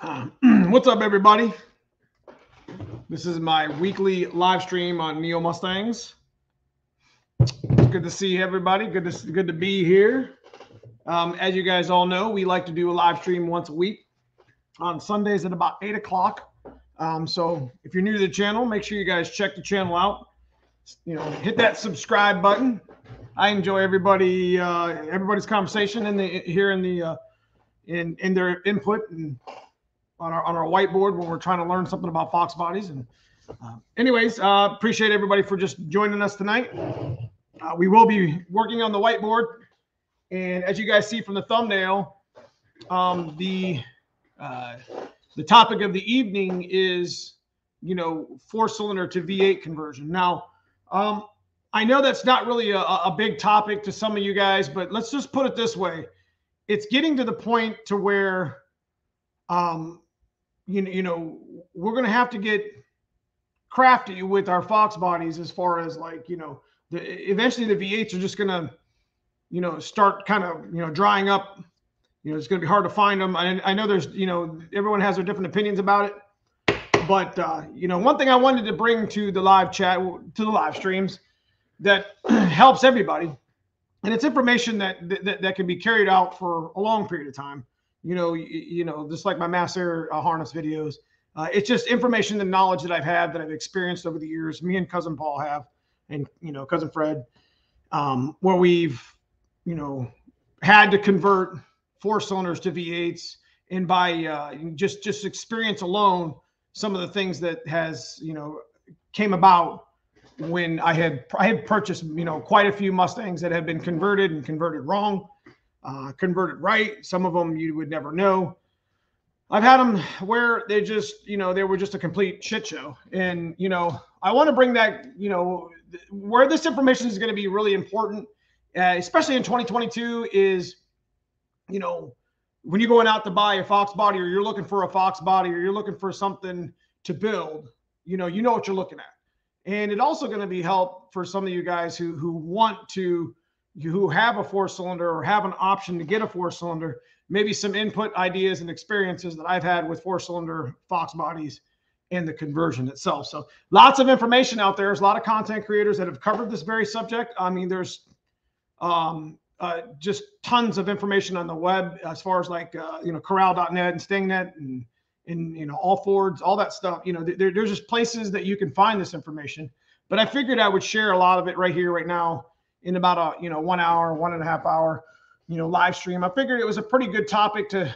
What's up, everybody? This is my weekly live stream on Neo Mustangs. It's good to see everybody. Good to be here. As you guys all know, we like to do a live stream once a week on Sundays at about 8 o'clock. So if you're new to the channel, make sure you guys check the channel out. You know, hit that subscribe button. I enjoy everybody's conversation in their input and on our whiteboard when we're trying to learn something about Fox bodies. And anyways, appreciate everybody for just joining us tonight. We will be working on the whiteboard, and as you guys see from the thumbnail, the topic of the evening is, you know, 4-cylinder to V8 conversion. Now, I know that's not really a big topic to some of you guys, but let's just put it this way: it's getting to the point to where you know, we're going to have to get crafty with our Fox bodies as far as, like, you know, eventually the V8s are just going to, you know, start kind of, you know, drying up. You know, it's going to be hard to find them. I know there's, you know, everyone has their different opinions about it. But, you know, one thing I wanted to bring to the live chat, to the live streams, that helps everybody. And it's information that can be carried out for a long period of time. You know, just like my mass air harness videos, it's just information and knowledge that I've had, that I've experienced over the years. Me and Cousin Paul have, and, you know, Cousin Fred, where we've, you know, had to convert 4-cylinders to V8s, and by just experience alone, some of the things that has, you know, came about when I had purchased, you know, quite a few Mustangs that had been converted, and converted wrong. Converted right. Some of them you would never know. I've had them where they just, you know, they were just a complete shit show. And, you know, I want to bring that, you know, where this information is going to be really important, especially in 2022, is, you know, when you're going out to buy a Fox body, or you're looking for a Fox body, or you're looking for something to build, you know what you're looking at. And it also going to be help for some of you guys who want to, who have a 4-cylinder or have an option to get a 4-cylinder, maybe some input, ideas, and experiences that I've had with 4-cylinder Fox bodies and the conversion itself. So lots of information out there. There's a lot of content creators that have covered this very subject. I mean, there's just tons of information on the web as far as, like, you know, corral.net and stingnet and you know, all forwards, all that stuff. You know, there's just places that you can find this information. But I figured I would share a lot of it right here, right now, in about a, you know, 1 hour, 1.5 hour, you know, live stream. I figured it was a pretty good topic to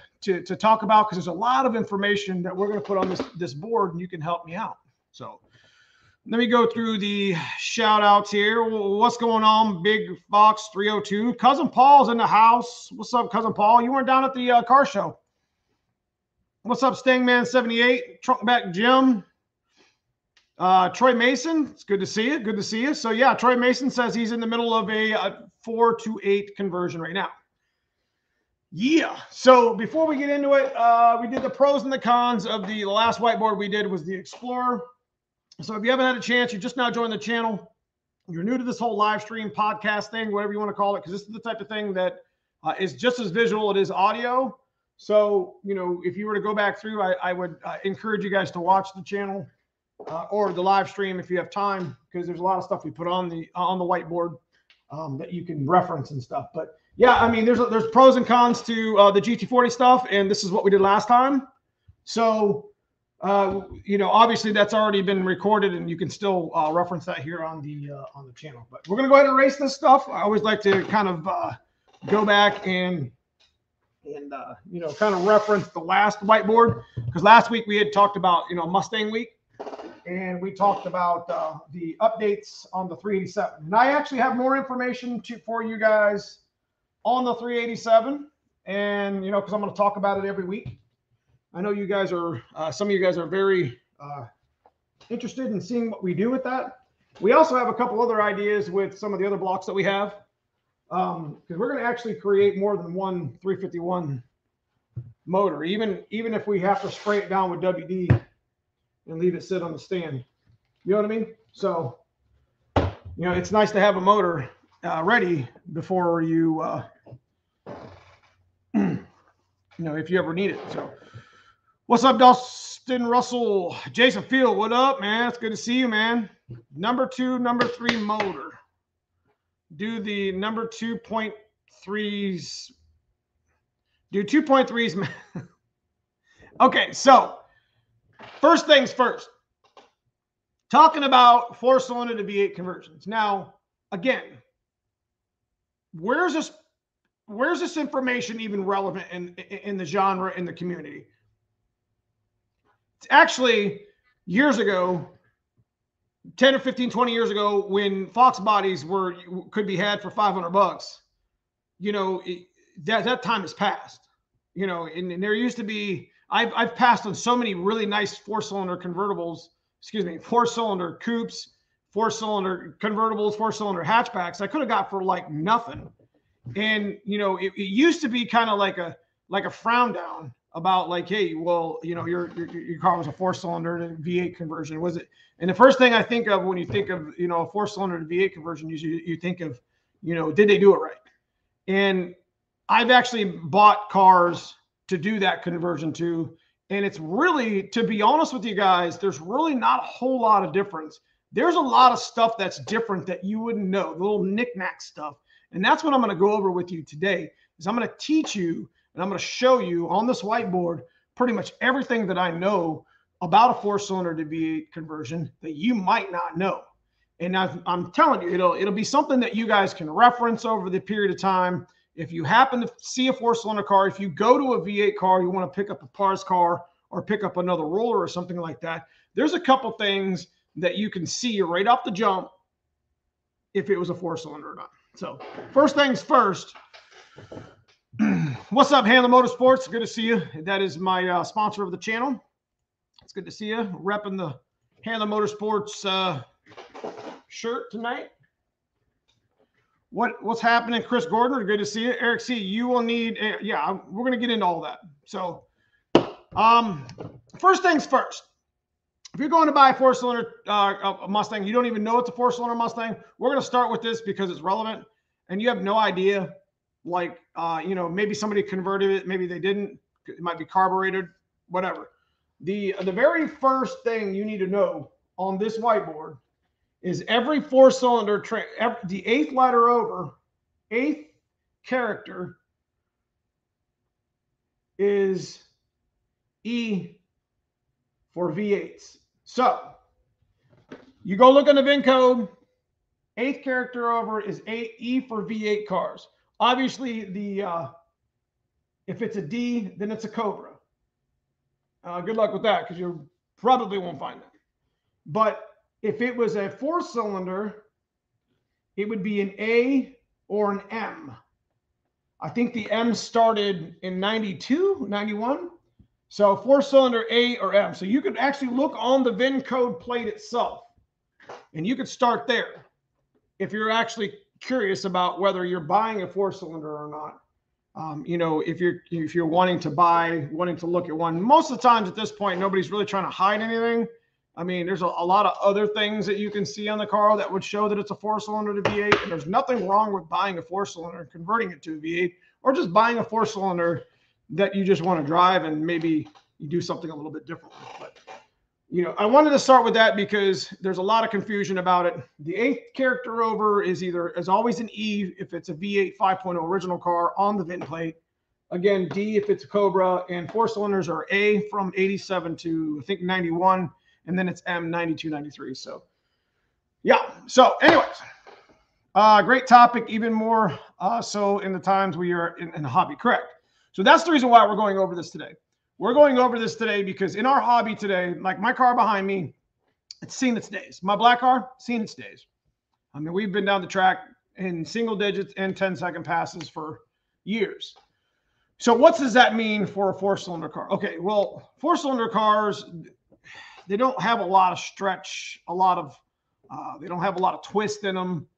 talk about, because there's a lot of information that we're going to put on this board, and you can help me out. So let me go through the shout outs here. What's going on? Big Fox 302. Cousin Paul's in the house. What's up, Cousin Paul? You weren't down at the car show. What's up, Stingman 78, Trunkback Jim. Troy Mason, it's good to see you. Good to see you. So, yeah, Troy Mason says he's in the middle of a 4-to-8 conversion right now. Yeah. So before we get into it, we did the pros and the cons of the last whiteboard we did was the Explorer. So if you haven't had a chance, you just now joined the channel, you're new to this whole live stream podcast thing, whatever you want to call it, because this is the type of thing that is just as visual as it is audio. So, you know, if you were to go back through, I would encourage you guys to watch the channel. Or the live stream if you have time, because there's a lot of stuff we put on the whiteboard that you can reference and stuff. But yeah, I mean, there's pros and cons to the GT40 stuff, and this is what we did last time. So you know, obviously that's already been recorded, and you can still reference that here on the channel. But we're gonna go ahead and erase this stuff. I always like to kind of go back and you know, kind of reference the last whiteboard, because last week we had talked about, you know, Mustang week. And we talked about the updates on the 387. And I actually have more information for you guys on the 387. And, you know, because I'm going to talk about it every week. I know you guys are, some of you guys are very interested in seeing what we do with that. We also have a couple other ideas with some of the other blocks that we have. Because we're going to actually create more than one 351 motor. Even if we have to spray it down with WD and leave it sit on the stand, you know what I mean? So, you know, it's nice to have a motor ready before you, you know, if you ever need it. So What's up, Dustin Russell? Jason Field, what up, man? It's good to see you, man. Number two, number three motor. Do the number 2.3s. Do 2.3s. Okay, so first things first. Talking about four-cylinder to V8 conversions. Now, again, where's this information even relevant in the genre, in the community? It's actually years ago, 10 or 15, 20 years ago, when Fox bodies could be had for $500, you know, that time has passed. You know, and there used to be, I've passed on so many really nice four-cylinder convertibles. Excuse me, four-cylinder coupes, four-cylinder convertibles, four-cylinder hatchbacks. I could have got for like nothing, and you know, it used to be kind of like a frown down about like, hey, well, you know, your car was a four-cylinder to V8 conversion, was it? And the first thing I think of when you think of, you know, a four-cylinder to V8 conversion, you think of, you know, did they do it right? And I've actually bought cars to do that conversion to. And it's really, to be honest with you guys, there's really not a whole lot of difference. There's a lot of stuff that's different that you wouldn't know, the little knickknack stuff. And that's what I'm going to go over with you today, is I'm going to teach you and I'm going to show you on this whiteboard pretty much everything that I know about a four-cylinder to V8 conversion that you might not know. And I'm telling you, it'll be something that you guys can reference over the period of time. If you happen to see a four-cylinder car, if you go to a V8 car, you want to pick up a parts car or pick up another roller or something like that, there's a couple things that you can see right off the jump if it was a four-cylinder or not. So first things first. What's up, Hanlon Motorsports? Good to see you. That is my sponsor of the channel. It's good to see you. Repping the Hanlon Motorsports shirt tonight. What's happening, Chris Gordon? Good to see you, Eric C. You will need, yeah. We're gonna get into all that. So, first things first. If you're going to buy a four-cylinder Mustang, you don't even know it's a four-cylinder Mustang. We're gonna start with this because it's relevant, and you have no idea. Like, you know, maybe somebody converted it, maybe they didn't. It might be carbureted, whatever. The very first thing you need to know on this whiteboard is every four-cylinder, the eighth letter over, eighth character is E for V8s. So you go look in the VIN code, eighth character over is E for V8 cars. Obviously, if it's a D, then it's a Cobra. Good luck with that, because you probably won't find that. But if it was a four-cylinder, it would be an A or an M. I think the M started in 92, 91. So four-cylinder A or M. So you could actually look on the VIN code plate itself, and you could start there if you're actually curious about whether you're buying a four-cylinder or not. You know, if you're wanting to look at one. Most of the times at this point, nobody's really trying to hide anything. I mean, there's a lot of other things that you can see on the car that would show that it's a four-cylinder to V8. And there's nothing wrong with buying a four-cylinder and converting it to a V8, or just buying a four-cylinder that you just want to drive and maybe you do something a little bit different with. But, you know, I wanted to start with that because there's a lot of confusion about it. The eighth character over is always an E if it's a V8 5.0 original car on the VIN plate. Again, D if it's a Cobra, and four-cylinders are A from 87 to, I think, 91. And then it's M, 92, 93. So, yeah. So, anyways, great topic, even more so in the times we are in the hobby. Correct. So, that's the reason why we're going over this today. We're going over this today because in our hobby today, like my car behind me, it's seen its days. My black car, seen its days. I mean, we've been down the track in single digits and 10-second passes for years. So, what does that mean for a four-cylinder car? Okay, well, four-cylinder cars, they don't have a lot of stretch, they don't have a lot of twist in them.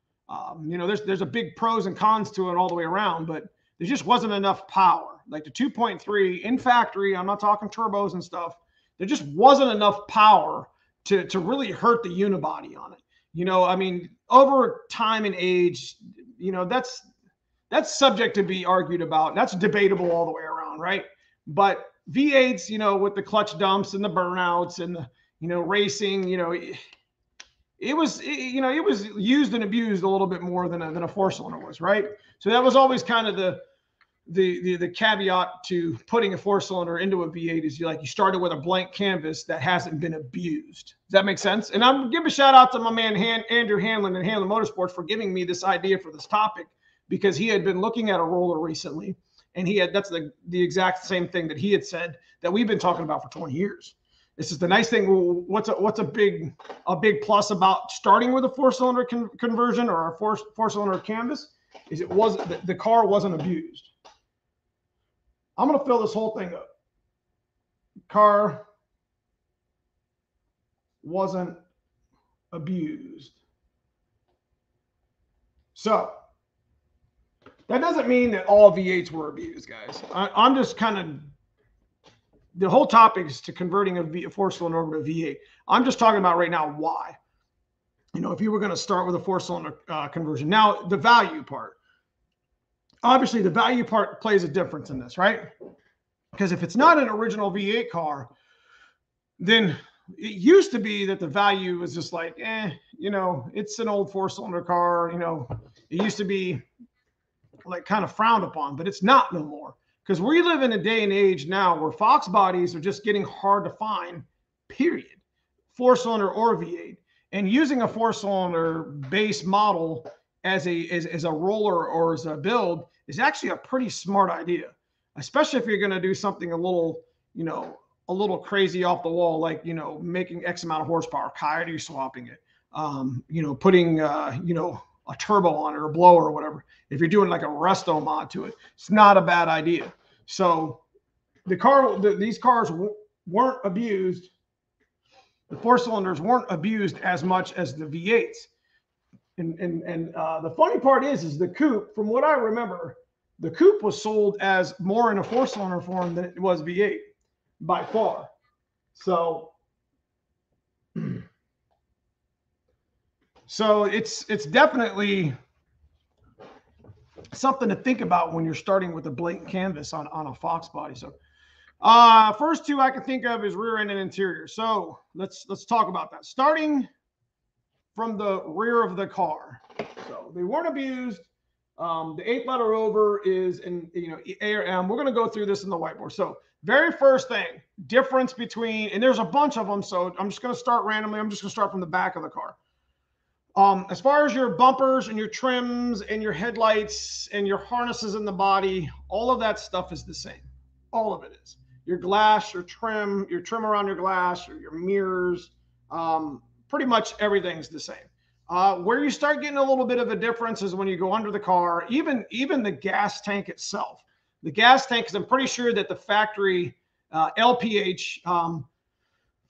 You know, there's a big pros and cons to it all the way around, but there just wasn't enough power. Like the 2.3 in factory, I'm not talking turbos and stuff. There just wasn't enough power to really hurt the unibody on it. You know, I mean, over time and age, you know, that's subject to be argued about. That's debatable all the way around, right? But V8s, you know, with the clutch dumps and the burnouts and the, you know, racing, you know, it was used and abused a little bit more than a four cylinder was, right? So that was always kind of the caveat to putting a four cylinder into a V8 is you started with a blank canvas that hasn't been abused. Does that make sense? And I'm giving a shout out to my man Andrew Hanlon and Hanlon Motorsports for giving me this idea for this topic, because he had been looking at a roller recently. And he had, that's the exact same thing that he had said that we've been talking about for 20 years. This is the nice thing. What's a big plus about starting with a four-cylinder conversion or a four-cylinder canvas is it was the car wasn't abused. I'm gonna fill this whole thing up. Car wasn't abused. So that doesn't mean that all V8s were abused, guys. I'm just kind of, the whole topic is to converting a four-cylinder over to V8. I'm just talking about right now why. You know, if you were going to start with a four-cylinder conversion. Now, the value part. Obviously, the value part plays a difference in this, right? Because if it's not an original V8 car, then it used to be that the value was just like, you know, it's an old four-cylinder car. You know, it used to be like kind of frowned upon, but it's not no more, because we live in a day and age now where Fox bodies are just getting hard to find, period, four-cylinder or V8. And using a four-cylinder base model as a roller or as a build is actually a pretty smart idea, especially if you're going to do something a little, you know, a little crazy off the wall, like, you know, making X amount of horsepower, Coyote swapping it, you know, putting, you know, a turbo on it or a blower or whatever. If you're doing like a resto mod to it, it's not a bad idea. So the car, these cars weren't abused. The four cylinders weren't abused as much as the V8s. And the funny part is the coupe, from what I remember, the coupe was sold as more in a four cylinder form than it was V8 by far. So it's definitely something to think about when you're starting with a blank canvas on a Fox body. So first two I can think of is rear end and interior. So let's talk about that. Starting from the rear of the car. So they weren't abused. The 8 letter over is in, you know, A or M. We're going to go through this in the whiteboard. So very first thing, difference between, and there's a bunch of them. So I'm just going to start randomly. I'm just going to start from the back of the car. As far as your bumpers and your trims and your headlights and your harnesses in the body, all of that stuff is the same. All of it is. Your glass, your trim around your glass, or your mirrors, pretty much everything's the same. Where you start getting a little bit of a difference is when you go under the car, even the gas tank itself. The gas tank, because I'm pretty sure that the factory LPH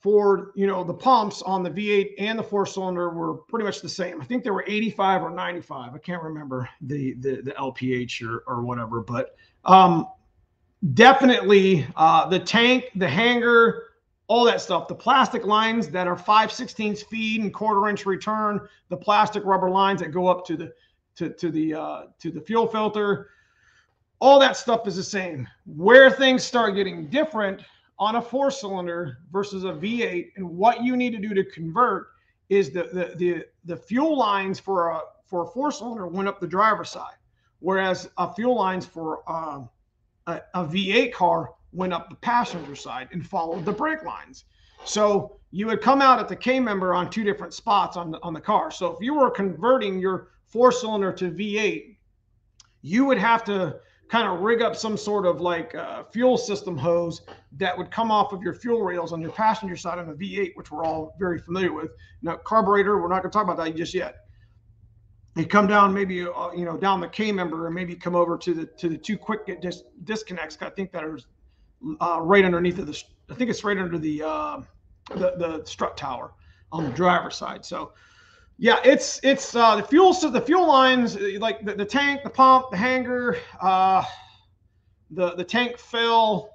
for, you know, the pumps on the V8 and the four-cylinder were pretty much the same. I think they were 85 or 95. I can't remember the LPH or whatever, but definitely the tank, the hanger, all that stuff. The plastic lines that are 5/16 feed and quarter-inch return, the plastic rubber lines that go up to the fuel filter, all that stuff is the same. Where things start getting different on a four-cylinder versus a V8, and what you need to do to convert is the fuel lines for a four-cylinder went up the driver's side, whereas a fuel lines for a V8 car went up the passenger side and followed the brake lines. So you would come out at the K-member on two different spots on the car. So if you were converting your four-cylinder to V8, you would have to kind of rig up some sort of like fuel system hose that would come off of your fuel rails on your passenger side on the V8, which we're all very familiar with. Now, carburetor, we're not going to talk about that just yet. You come down, maybe, you know, down the K member, and maybe come over to the two quick disconnects. I think that is right underneath of the, I think it's right under the strut tower on the driver's side. So yeah, it's the fuel. So the fuel lines, like the tank, the pump, the hanger, the tank fill,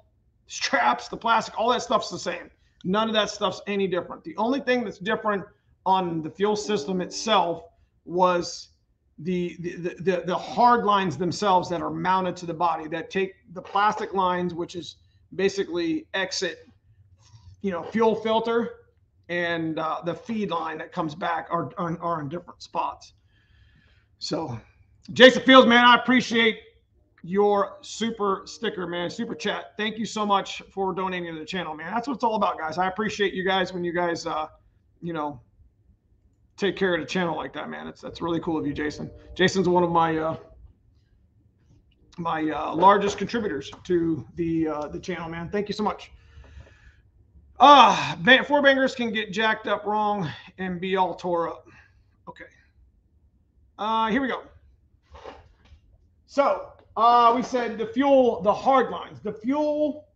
straps, the plastic, all that stuff's the same. None of that stuff's any different. The only thing that's different on the fuel system itself was the hard lines themselves that are mounted to the body, that take the plastic lines, which is basically exit, you know, fuel filter and the feed line that comes back are in different spots. So Jason Fields, man, I appreciate your super sticker, man, super chat. Thank you so much for donating to the channel, man. That's what it's all about, guys. I appreciate you guys when you guys, you know, take care of the channel like that, man. That's really cool of you, Jason. Jason's one of my my largest contributors to the channel, man. Thank you so much. Four bangers can get jacked up wrong and be all tore up. Okay. Here we go. So we said the fuel, the hard lines. The fuel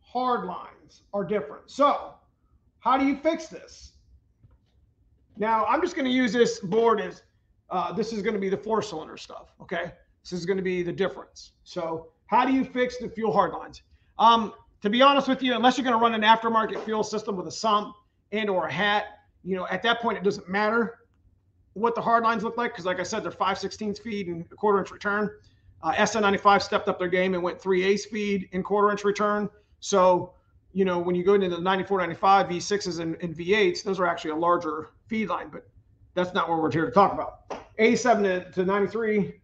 hard lines are different. So how do you fix this? Now, I'm just going to use this board as this is going to be the four-cylinder stuff, okay? This is going to be the difference. So how do you fix the fuel hard lines? To be honest with you, unless you're going to run an aftermarket fuel system with a sump and or a hat, you know, at that point, it doesn't matter what the hard lines look like because, like I said, they're 5/16 feed and a quarter-inch return. SN95 stepped up their game and went 3/8 feed and quarter-inch return. So, you know, when you go into the 94, 95, V6s and V8s, those are actually a larger feed line, but that's not what we're here to talk about. 87 to 93,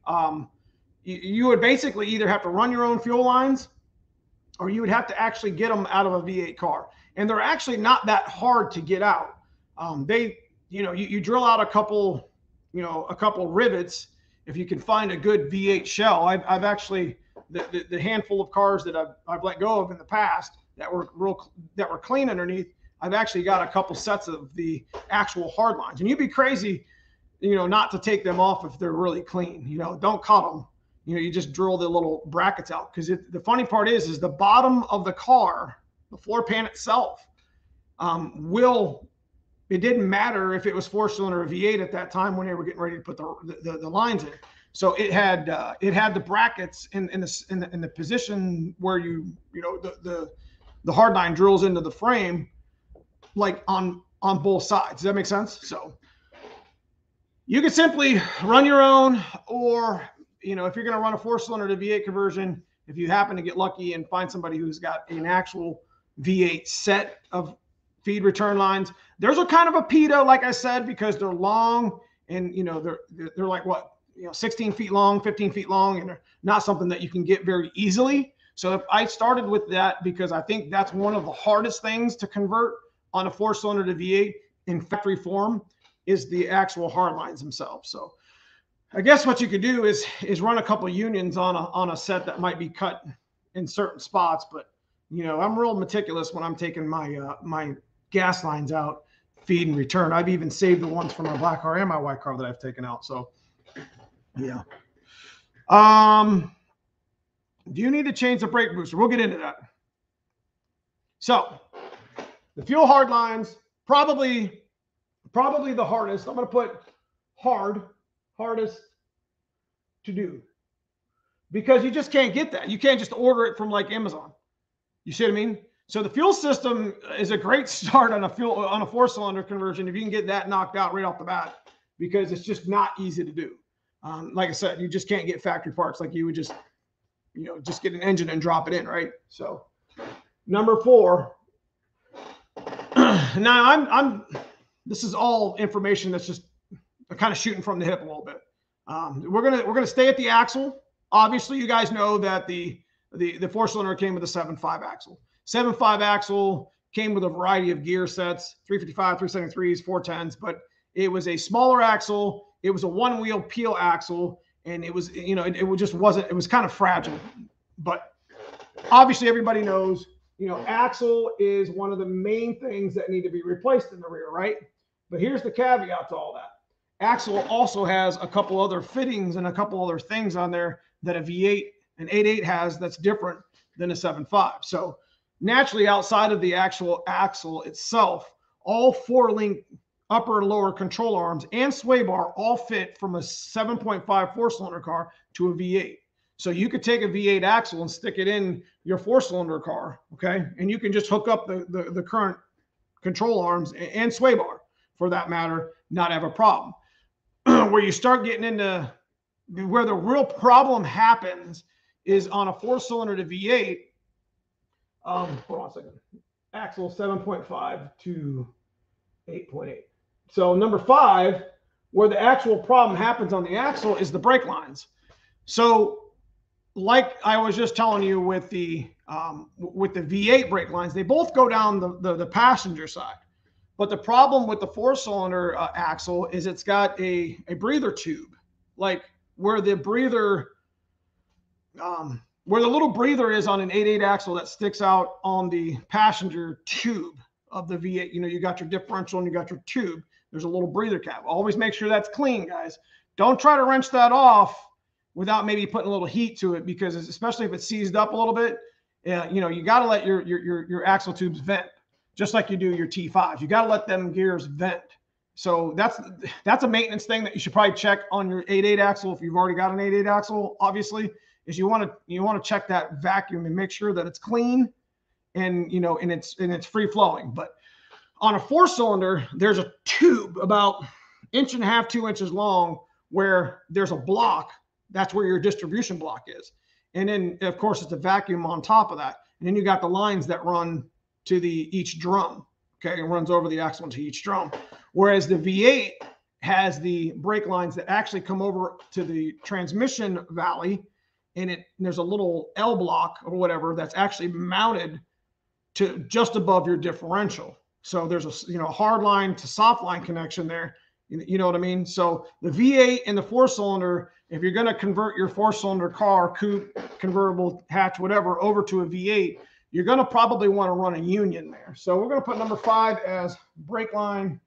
you would basically either have to run your own fuel lines or you would have to actually get them out of a V8 car. And they're actually not that hard to get out. You know, you drill out a couple rivets if you can find a good V8 shell. I've actually, the handful of cars that I've let go of in the past that were clean underneath, I've actually got a couple sets of the actual hard lines, and you'd be crazy, you know, not to take them off if they're really clean. You know, don't cut them. You know, you just drill the little brackets out because the funny part is the bottom of the car, the floor pan itself, it didn't matter if it was four-cylinder or V8 at that time when they were getting ready to put the lines in. So it had the brackets in the position where you know the hard line drills into the frame, like on both sides. Does that make sense? So you can simply run your own, or, you know, if you're going to run a four-cylinder to V8 conversion, if you happen to get lucky and find somebody who's got an actual V8 set of feed return lines, those are kind of a pedo, like I said, because they're long and, you know, they're like, what, you know, 16 feet long, 15 feet long, and they're not something that you can get very easily. So if I started with that, because I think that's one of the hardest things to convert on a four-cylinder to V8 in factory form is the actual hard lines themselves. So I guess what you could do is run a couple of unions on a set that might be cut in certain spots. But, you know, I'm real meticulous when I'm taking my my gas lines out, feed and return. I've even saved the ones from my black car and my white car that I've taken out. So, yeah. Do you need to change the brake booster? We'll get into that. So the fuel hard lines, probably the hardest. I'm going to put hardest to do, because you just can't get that. You can't just order it from like Amazon. You see what I mean? So the fuel system is a great start on a four-cylinder conversion if you can get that knocked out right off the bat, because it's just not easy to do. Like I said, you just can't get factory parts like you would just, you know, just get an engine and drop it in, right? So number four. Now this is all information that's just kind of shooting from the hip a little bit. We're gonna stay at the axle. Obviously, you guys know that the four cylinder came with a 7.5 axle. 7.5 axle came with a variety of gear sets: 355, 373s, 410s. But it was a smaller axle. It was a one wheel peel axle, and it was, you know, it just wasn't. It was kind of fragile. But obviously, everybody knows, you know, axle is one of the main things that need to be replaced in the rear, right? But here's the caveat to all that. Axle also has a couple other fittings and a couple other things on there that a V8 and 8.8 has that's different than a 7.5. So naturally, outside of the actual axle itself, all four-link upper and lower control arms and sway bar all fit from a 7.5 four-cylinder car to a V8. So you could take a V8 axle and stick it in your four-cylinder car, okay? And you can just hook up the current control arms and sway bar, for that matter, not have a problem. Where you start getting into where the real problem happens is on a four-cylinder to V8. Hold on a second. Axle 7.5 to 8.8. So number five, where the actual problem happens on the axle is the brake lines. So like I was just telling you with the V8 brake lines, they both go down the passenger side. But the problem with the four-cylinder axle is it's got a breather tube, like where the breather, where the little breather is on an 8.8 axle that sticks out on the passenger tube of the V8. You know, you got your differential and you got your tube. There's a little breather cap. Always make sure that's clean, guys. Don't try to wrench that off without maybe putting a little heat to it, because especially if it's seized up a little bit, you know, you got to let your axle tubes vent. Just like you do your T5s, you got to let them gears vent. So that's a maintenance thing that you should probably check on your 8.8 axle. If you've already got an 8.8 axle, obviously, is you want to check that vacuum and make sure that it's clean and, you know, and it's free flowing. But on a four cylinder, there's a tube about 1.5 to 2 inches long where there's a block. That's where your distribution block is. And then of course it's a vacuum on top of that. And then you got the lines that run to each drum. Okay. It runs over the axle to each drum. Whereas the V8 has the brake lines that actually come over to the transmission valley, and there's a little L block or whatever that's actually mounted to just above your differential. So there's a, you know, hard line to soft line connection there. You know what I mean? So the V8 and the four cylinder, if you're going to convert your four cylinder car, coupe, convertible, hatch, whatever, over to a V8, you're going to probably want to run a union there. So we're going to put number five as brake line,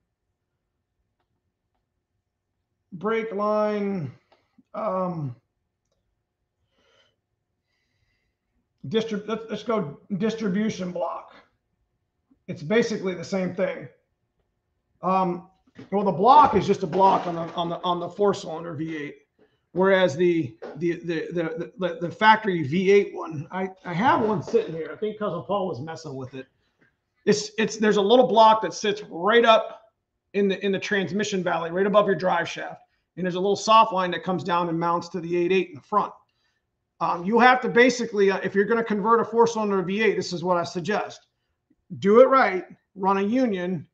let's go distribution block. It's basically the same thing. Well, the block is just a block on the four cylinder V8. Whereas the factory V8 one, I have one sitting here. I think Cousin Paul was messing with it. There's a little block that sits right up in the transmission valley, right above your drive shaft, and there's a little soft line that comes down and mounts to the 8.8 in the front. You have to basically, if you're going to convert a four-cylinder to V8, this is what I suggest: do it right, run a union,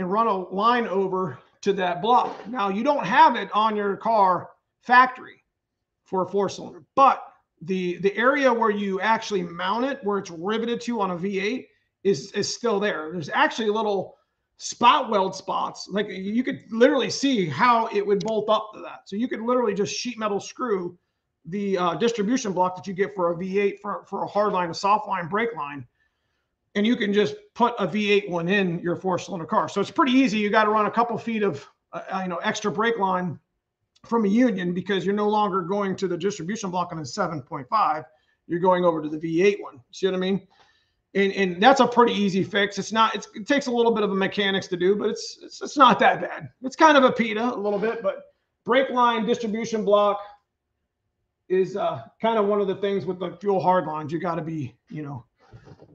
and run a line over to that block. Now you don't have it on your car factory for a four-cylinder, but the area where you actually mount it, where it's riveted to on a V8, is still there. There's actually little spot weld spots, like you could literally see how it would bolt up to that. So you could literally just sheet metal screw the distribution block that you get for a V8 for a hard line, a soft line, brake line, and you can just put a V8 one in your four-cylinder car. So it's pretty easy. You got to run a couple feet of you know, extra brake line from a union, because you're no longer going to the distribution block on a 7.5, you're going over to the V8 one. See what I mean? And that's a pretty easy fix. It takes a little bit of a mechanics to do, but it's not that bad. It's kind of a PETA a little bit, but brake line, distribution block is kind of one of the things with the fuel hard lines you got to be, you know,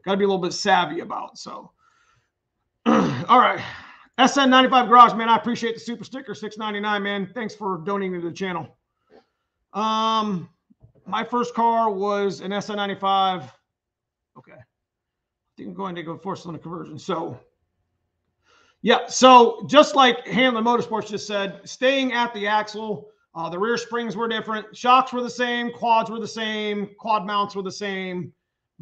a little bit savvy about. So all right, SN95 Garage, man, I appreciate the super sticker, $6.99, man. Thanks for donating to the channel. My first car was an SN95. Okay, I think I'm going to go four-cylinder conversion. So, yeah, so just like Hanlon Motorsports just said, staying at the axle, the rear springs were different. Shocks were the same. Quads were the same. Quad mounts were the same.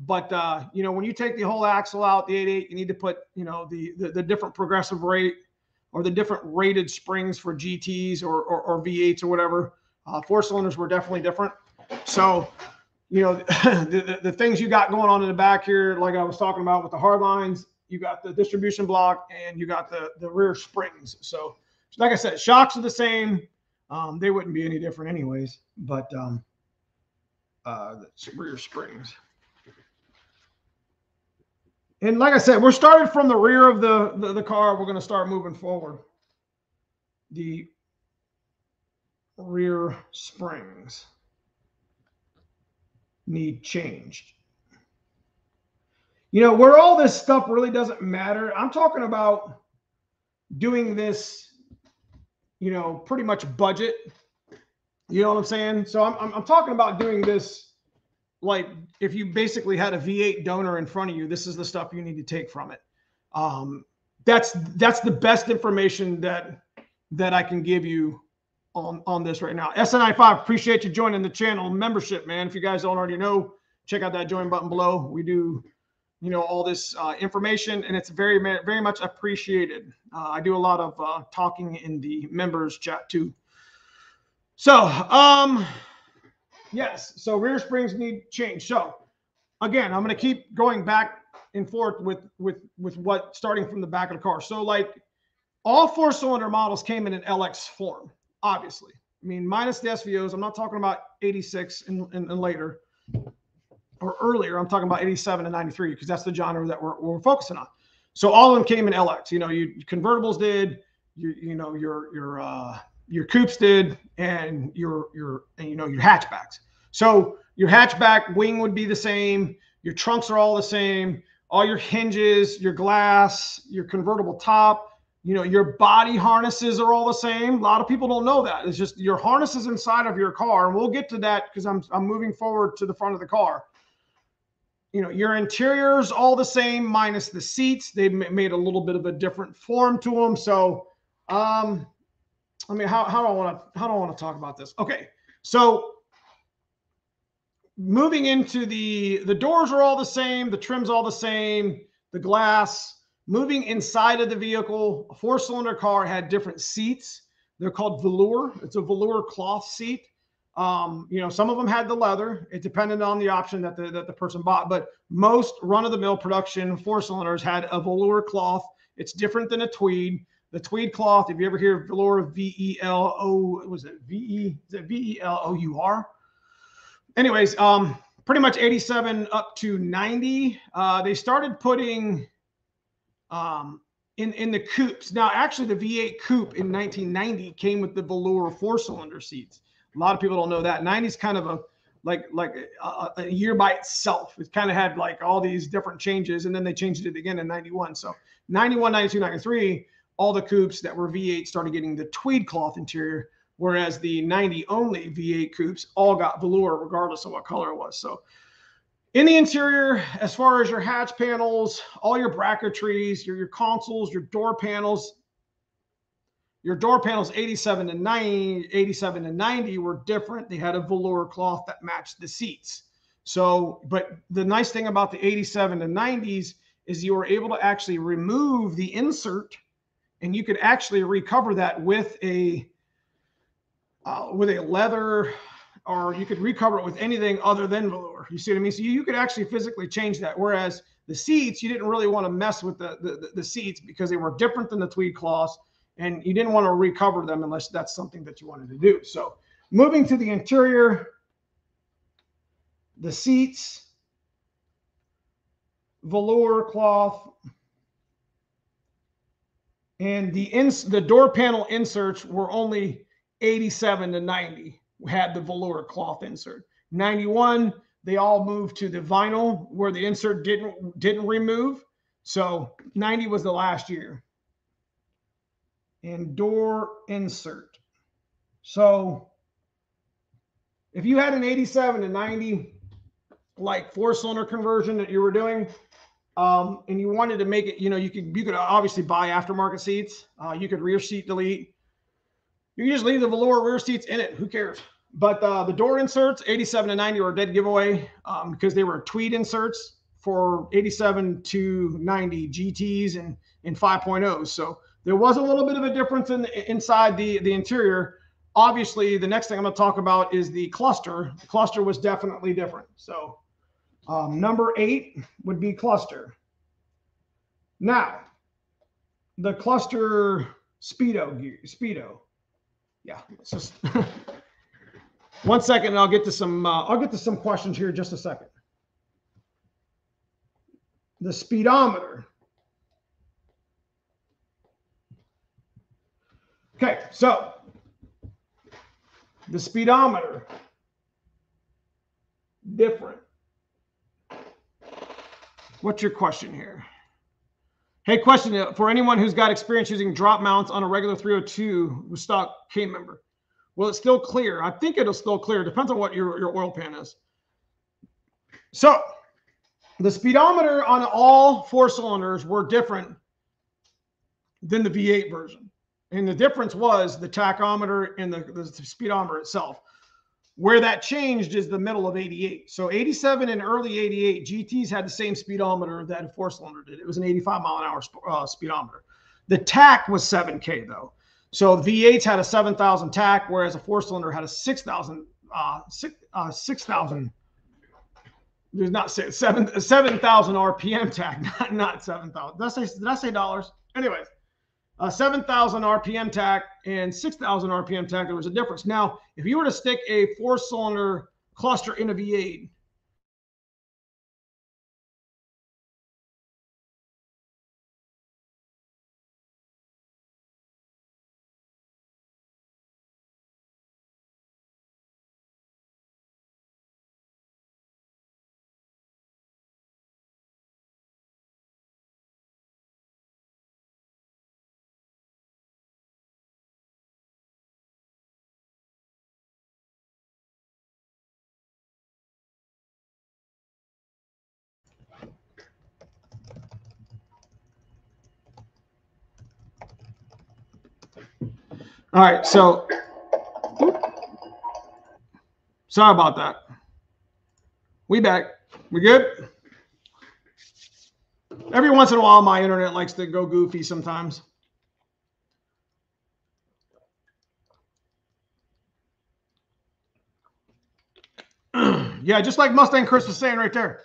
But, you know, when you take the whole axle out, the 8.8, you need to put, you know, the different progressive rate or the different rated springs for GTs or V8s or whatever. Four cylinders were definitely different. So, you know, the things you got going on in the back here, like I was talking about with the hard lines, you got the distribution block and you got the rear springs. So, like I said, shocks are the same. They wouldn't be any different anyways, but the rear springs. And like I said, we're started from the rear of the car. We're going to start moving forward. The rear springs need changed. You know, where all this stuff really doesn't matter, I'm talking about doing this, you know, pretty much budget. You know what I'm saying? So I'm talking about doing this like if you basically had a V8 donor in front of you, this is the stuff you need to take from it. That's the best information that I can give you on this right now. SN95, appreciate you joining the channel membership, man. If you guys don't already know, check out that join button below. We do, you know, all this information, and it's very, very much appreciated. I do a lot of talking in the members chat too. So, yes, so rear springs need change. So again, I'm going to keep going back and forth with what, starting from the back of the car. So like all four cylinder models came in an LX form, obviously. I mean, minus the SVOs, I'm not talking about 86 and later or earlier. I'm talking about 87 and 93 because that's the genre that we're focusing on. So all of them came in LX, you know, your convertibles did, you know, your coupes did, and your hatchbacks. So your hatchback wing would be the same. Your trunks are all the same. All your hinges, your glass, your convertible top, you know, your body harnesses are all the same. A lot of people don't know that. It's just your harnesses inside of your car. And we'll get to that because I'm moving forward to the front of the car. You know, your interior's all the same minus the seats. They've made a little bit of a different form to them. So, I mean, how do I want to talk about this? Okay, so moving into the doors are all the same, the trim's all the same, the glass. Moving inside of the vehicle, a four-cylinder car had different seats. They're called velour. It's a velour cloth seat. You know, some of them had the leather. It depended on the option that the person bought, but most run-of-the-mill production four cylinders had a velour cloth. It's different than a tweed. The tweed cloth, if you ever hear velour, V-E-L-O, was it V-E? Is it V-E-L-O-U-R? Anyways, pretty much 87 up to 90. They started putting in the coupes. Now, actually, the V8 coupe in 1990 came with the velour four-cylinder seats. A lot of people don't know that. 90's kind of a year by itself. It kind of had like all these different changes, and then they changed it again in 91. So 91, 92, 93, all the coupes that were V8 started getting the tweed cloth interior, whereas the 90 only V8 coupes all got velour regardless of what color it was. So in the interior, as far as your hatch panels, all your bracketries, your consoles, your door panels 87 and 90, 87 and 90 were different. They had a velour cloth that matched the seats. So, but the nice thing about the 87 and 90s is you were able to actually remove the insert, and you could actually recover that with a leather, or you could recover it with anything other than velour. You see what I mean? So you could actually physically change that. Whereas the seats, you didn't really want to mess with the seats because they were different than the tweed cloths, and you didn't want to recover them unless that's something that you wanted to do. So moving to the interior, the seats, velour cloth, and the door panel inserts were only 87 to 90 had the velour cloth insert. 91, they all moved to the vinyl where the insert didn't remove. So 90 was the last year. And door insert. So if you had an 87 to 90, like four-cylinder conversion that you were doing, and you wanted to make it, you know, you could obviously buy aftermarket seats. You could rear seat delete. You can just leave the velour rear seats in it. Who cares? But the door inserts, 87 to 90 were a dead giveaway because they were tweed inserts for 87 to 90 GTs and 5.0s. So there was a little bit of a difference inside the interior. Obviously, the next thing I'm going to talk about is the cluster. The cluster was definitely different. So number 8 would be cluster. Now, the cluster speedo. Yeah, it's just one second, and I'll get to some. I'll get to some questions here in just a second. The speedometer. Okay, so the speedometer different. What's your question here? Hey, question for anyone who's got experience using drop mounts on a regular 302 with stock K member. Will it still clear? I think it'll still clear. Depends on what your oil pan is. So the speedometer on all four cylinders were different than the V8 version. And the difference was the tachometer and the speedometer itself. Where that changed is the middle of 88. So 87 and early 88, GTs had the same speedometer that a four-cylinder did. It was an 85-mile-an-hour speedometer. The TAC was 7K, though. So V8s had a 7,000 TAC, whereas a four-cylinder had a 7,000 RPM TAC, not 7,000. Did I say dollars? Anyways. 7,000 RPM TAC and 6,000 RPM TAC, there was a difference. Now, if you were to stick a four-cylinder cluster in a V8, all right, so sorry about that. We back. We good? Every once in a while, my internet likes to go goofy sometimes. Yeah, just like Mustang Chris was saying right there.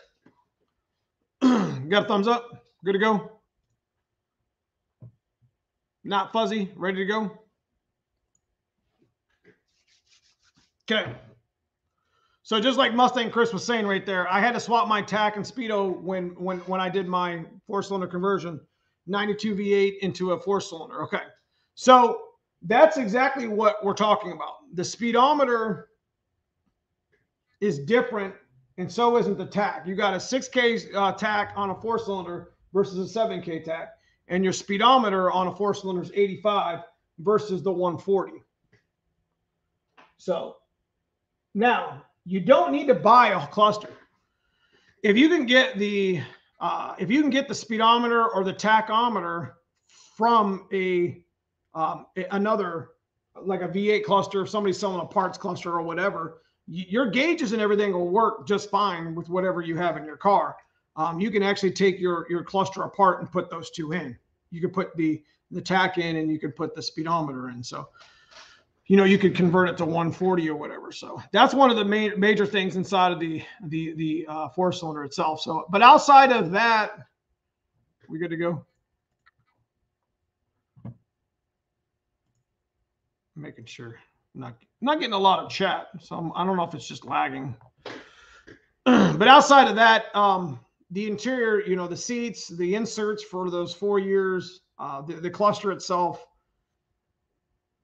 Got a thumbs up. Good to go. Not fuzzy. Ready to go. Okay, so just like Mustang Chris was saying right there, I had to swap my TAC and speedo when I did my four-cylinder conversion, 92 V8 into a four-cylinder. Okay, so that's exactly what we're talking about. The speedometer is different, and so isn't the TAC. You got a 6K TAC on a four-cylinder versus a 7K TAC, and your speedometer on a four-cylinder is 85 versus the 140. So. Now, you don't need to buy a cluster. If you can get the speedometer or the tachometer from a another, like a V8 cluster, if somebody's selling a parts cluster or whatever, your gauges and everything will work just fine with whatever you have in your car. You can actually take your cluster apart and put those two in. You can put the tac in and you can put the speedometer in. So you know, you could convert it to 140 or whatever. So that's one of the major things inside of the four cylinder itself. So, but outside of that, we good to go. Making sure I'm not getting a lot of chat. So I don't know if it's just lagging. But outside of that, the interior, you know, the seats, the inserts for those 4 years, the cluster itself.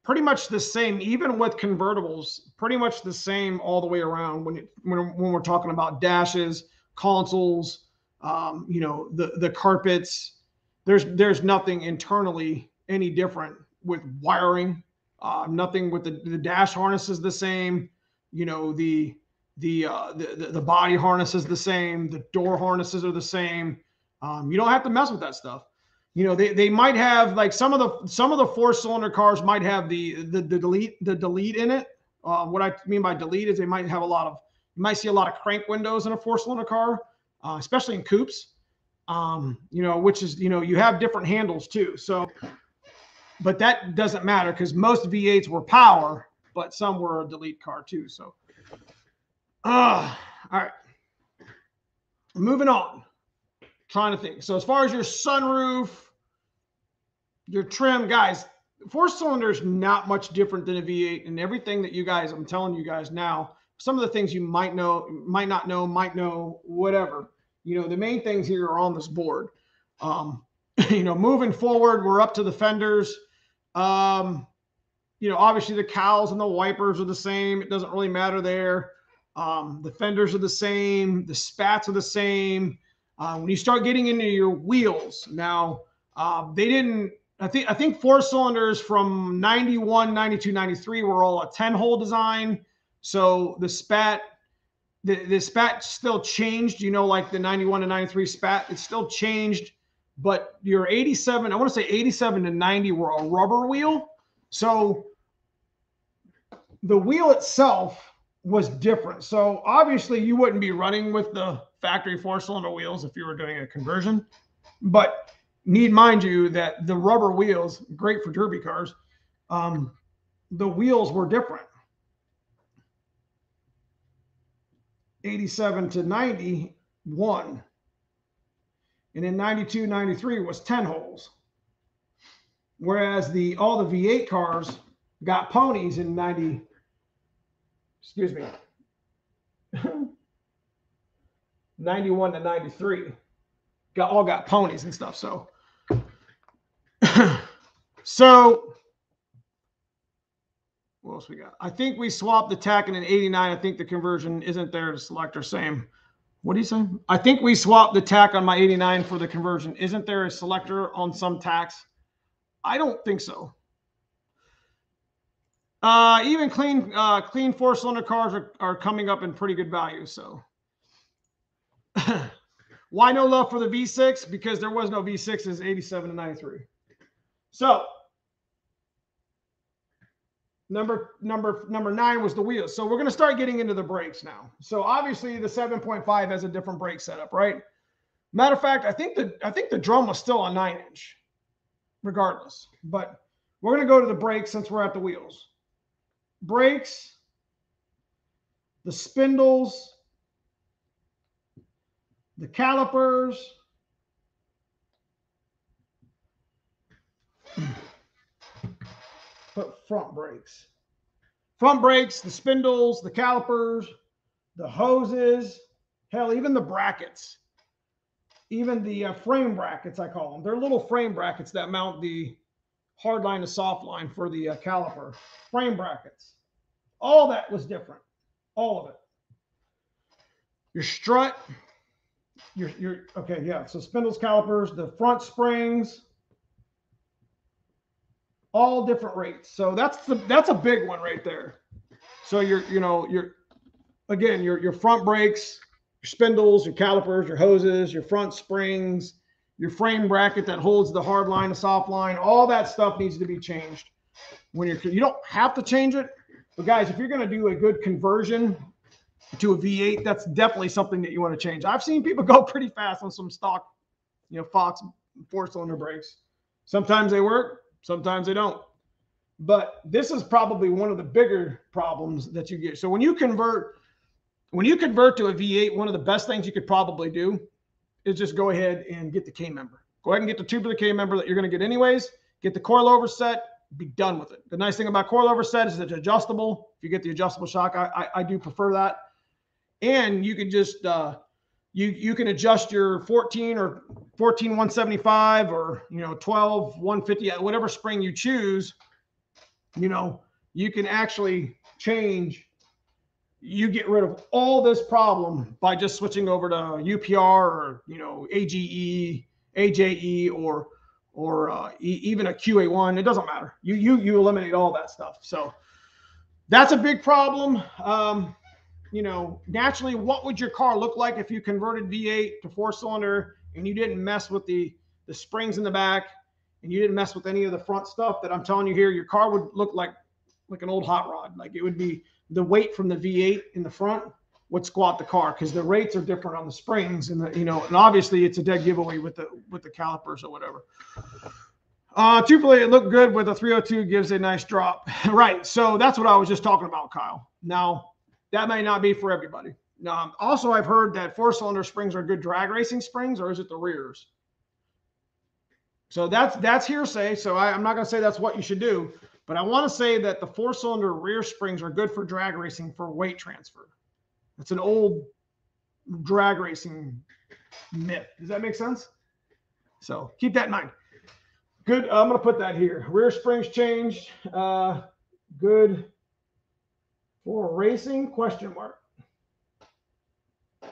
Pretty much the same, even with convertibles, pretty much the same all the way around when we're talking about dashes, consoles, you know, the carpets. There's nothing internally any different with wiring, nothing with the dash harness is the same, you know, the body harness is the same, the door harnesses are the same. You don't have to mess with that stuff. You know, they might have, like, some of the four-cylinder cars might have the delete in it. What I mean by delete is they might have you might see a lot of crank windows in a four-cylinder car, especially in coupes. You know, which is, you know, you have different handles too. So, but that doesn't matter because most V8s were power, but some were a delete car too. So, all right, moving on. Trying to think. So as far as your sunroof, your trim, guys, four cylinders not much different than a V8, and everything that you guys, I'm telling you guys now, some of the things you might know, might not know, might know, whatever. You know, the main things here are on this board. You know, moving forward, we're up to the fenders. You know, obviously the cowls and the wipers are the same. It doesn't really matter there. The fenders are the same. The spats are the same. When you start getting into your wheels, now they didn't. I think four cylinders from 91, 92, 93 were all a 10-hole design. So the Spat the spat still changed, you know, like the 91 to 93 spat, it still changed, but your 87, I want to say 87 to 90 were a rubber wheel. So the wheel itself was different. So obviously you wouldn't be running with the factory 4-cylinder wheels if you were doing a conversion, but need mind you that the rubber wheels, great for derby cars, the wheels were different. 87 to 91, and in 92, 93 was 10 holes. Whereas the all the V8 cars got ponies in 90, excuse me, 91 to 93 all got ponies and stuff. So, what else we got? I think we swapped the Tachyon in 89. I think the conversion isn't there to select or same. What do you say? I think we swapped the Tachyon on my 89 for the conversion. Isn't there a selector on some Tachs? I don't think so. Even clean 4-cylinder cars are coming up in pretty good value. So why no love for the V6? Because there was no V6s 87 to 93. So number 9 was the wheels. So we're going to start getting into the brakes now. So obviously the 7.5 has a different brake setup, right? Matter of fact, I think the drum was still a 9-inch regardless, but we're going to go to the brakes since we're at the wheels. Brakes, the spindles, the calipers, put front brakes. Front brakes, the spindles, the calipers, the hoses, hell, even the brackets. Even the frame brackets, I call them. They're little frame brackets that mount the hard line to soft line for the caliper. Frame brackets. All that was different. All of it. Your strut. Okay, yeah. So spindles, calipers, the front springs. All different rates. So that's a big one right there. So your front brakes, your spindles, your calipers, your hoses, your front springs, your frame bracket that holds the hard line, the soft line, all that stuff needs to be changed. When you don't have to change it, but guys, if you're going to do a good conversion to a V8, that's definitely something that you want to change. I've seen people go pretty fast on some stock, you know, Fox 4-cylinder brakes. Sometimes they work. Sometimes they don't, but this is probably one of the bigger problems that you get. So when you convert to a V8, one of the best things you could probably do is just go ahead and get the K member. Go ahead and get the tube of the K member that you're going to get anyways, get the coilover set, be done with it. The nice thing about coilover set is it's adjustable. If you get the adjustable shock, I do prefer that. And you can just, you can adjust your 14 or 14 175 or, you know, 12 150, whatever spring you choose, you know, you can actually change. You get rid of all this problem by just switching over to UPR or, you know, AGE, AJE, or even a QA1. It doesn't matter. You eliminate all that stuff. So that's a big problem. You know, naturally, what would your car look like if you converted V8 to 4-cylinder and you didn't mess with the springs in the back and you didn't mess with any of the front stuff that I'm telling you here? Your car would look like an old hot rod. Like, it would be the weight from the V8 in the front would squat the car because the rates are different on the springs and the, you know, and obviously it's a dead giveaway with the calipers or whatever. Tubulate, it looked good with a 302, gives a nice drop. Right. So that's what I was just talking about, Kyle. Now, that may not be for everybody. Also, I've heard that 4-cylinder springs are good drag racing springs, or is it the rears? So that's hearsay. So I'm not going to say that's what you should do, but I want to say that the 4-cylinder rear springs are good for drag racing for weight transfer. That's an old drag racing myth. Does that make sense? So keep that in mind. Good. I'm going to put that here. Rear springs changed. Good. For racing, question mark. I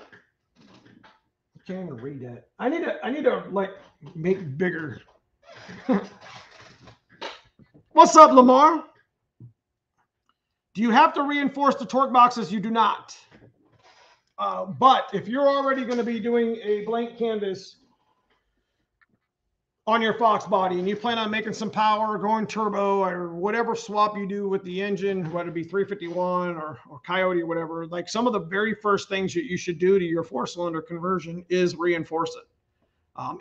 can't even read that. I need to like make bigger. What's up, Lamar? Do you have to reinforce the torque boxes? You do not. But if you're already going to be doing a blank canvas on your Fox body and you plan on making some power, going turbo or whatever swap you do with the engine, whether it be 351 or Coyote or whatever, like some of the very first things that you should do to your four-cylinder conversion is reinforce it.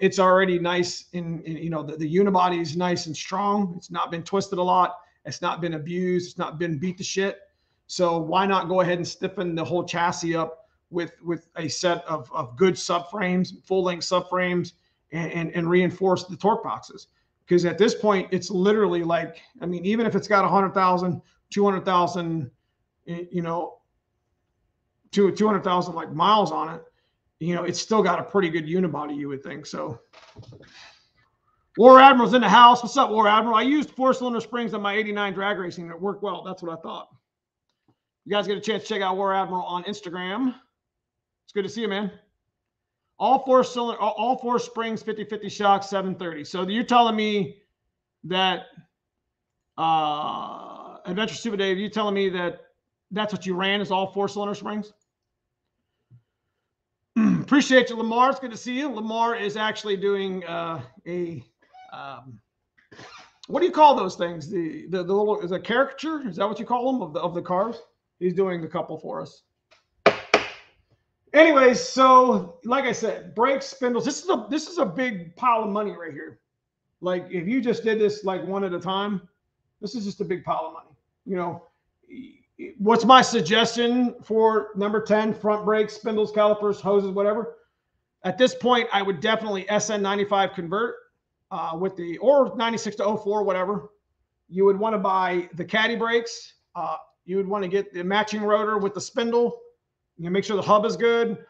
It's already nice and you know, the unibody is nice and strong. It's not been twisted a lot. It's not been abused. It's not been beat to shit. So why not go ahead and stiffen the whole chassis up with a set of good subframes, full-length subframes, and reinforce the torque boxes? Because at this point, it's literally like, I mean, even if it's got 100,000, 200,000, you know, 200,000 like miles on it, you know, it's still got a pretty good unibody, you would think. So War Admiral's in the house. What's up, War Admiral? I used four-cylinder springs on my 89 drag racing and it worked well. That's what I thought. You guys get a chance to check out War Admiral on Instagram. It's good to see you, man. All four springs, 50/50 shocks, 730. So you're telling me that Adventure Super Dave, you telling me that that's what you ran is all four-cylinder springs? Appreciate you, Lamar. It's good to see you. Lamar is actually doing what do you call those things? The little, is a caricature? Is that what you call them of the cars? He's doing a couple for us. Anyways, so like I said, brakes, spindles. This is a big pile of money right here. Like if you just did this like one at a time, this is just a big pile of money. You know, what's my suggestion for number 10? Front brakes, spindles, calipers, hoses, whatever. At this point, I would definitely SN95 convert with the, or 96 to 04, whatever. You would want to buy the Caddy brakes. You would want to get the matching rotor with the spindle. You make sure the hub is good.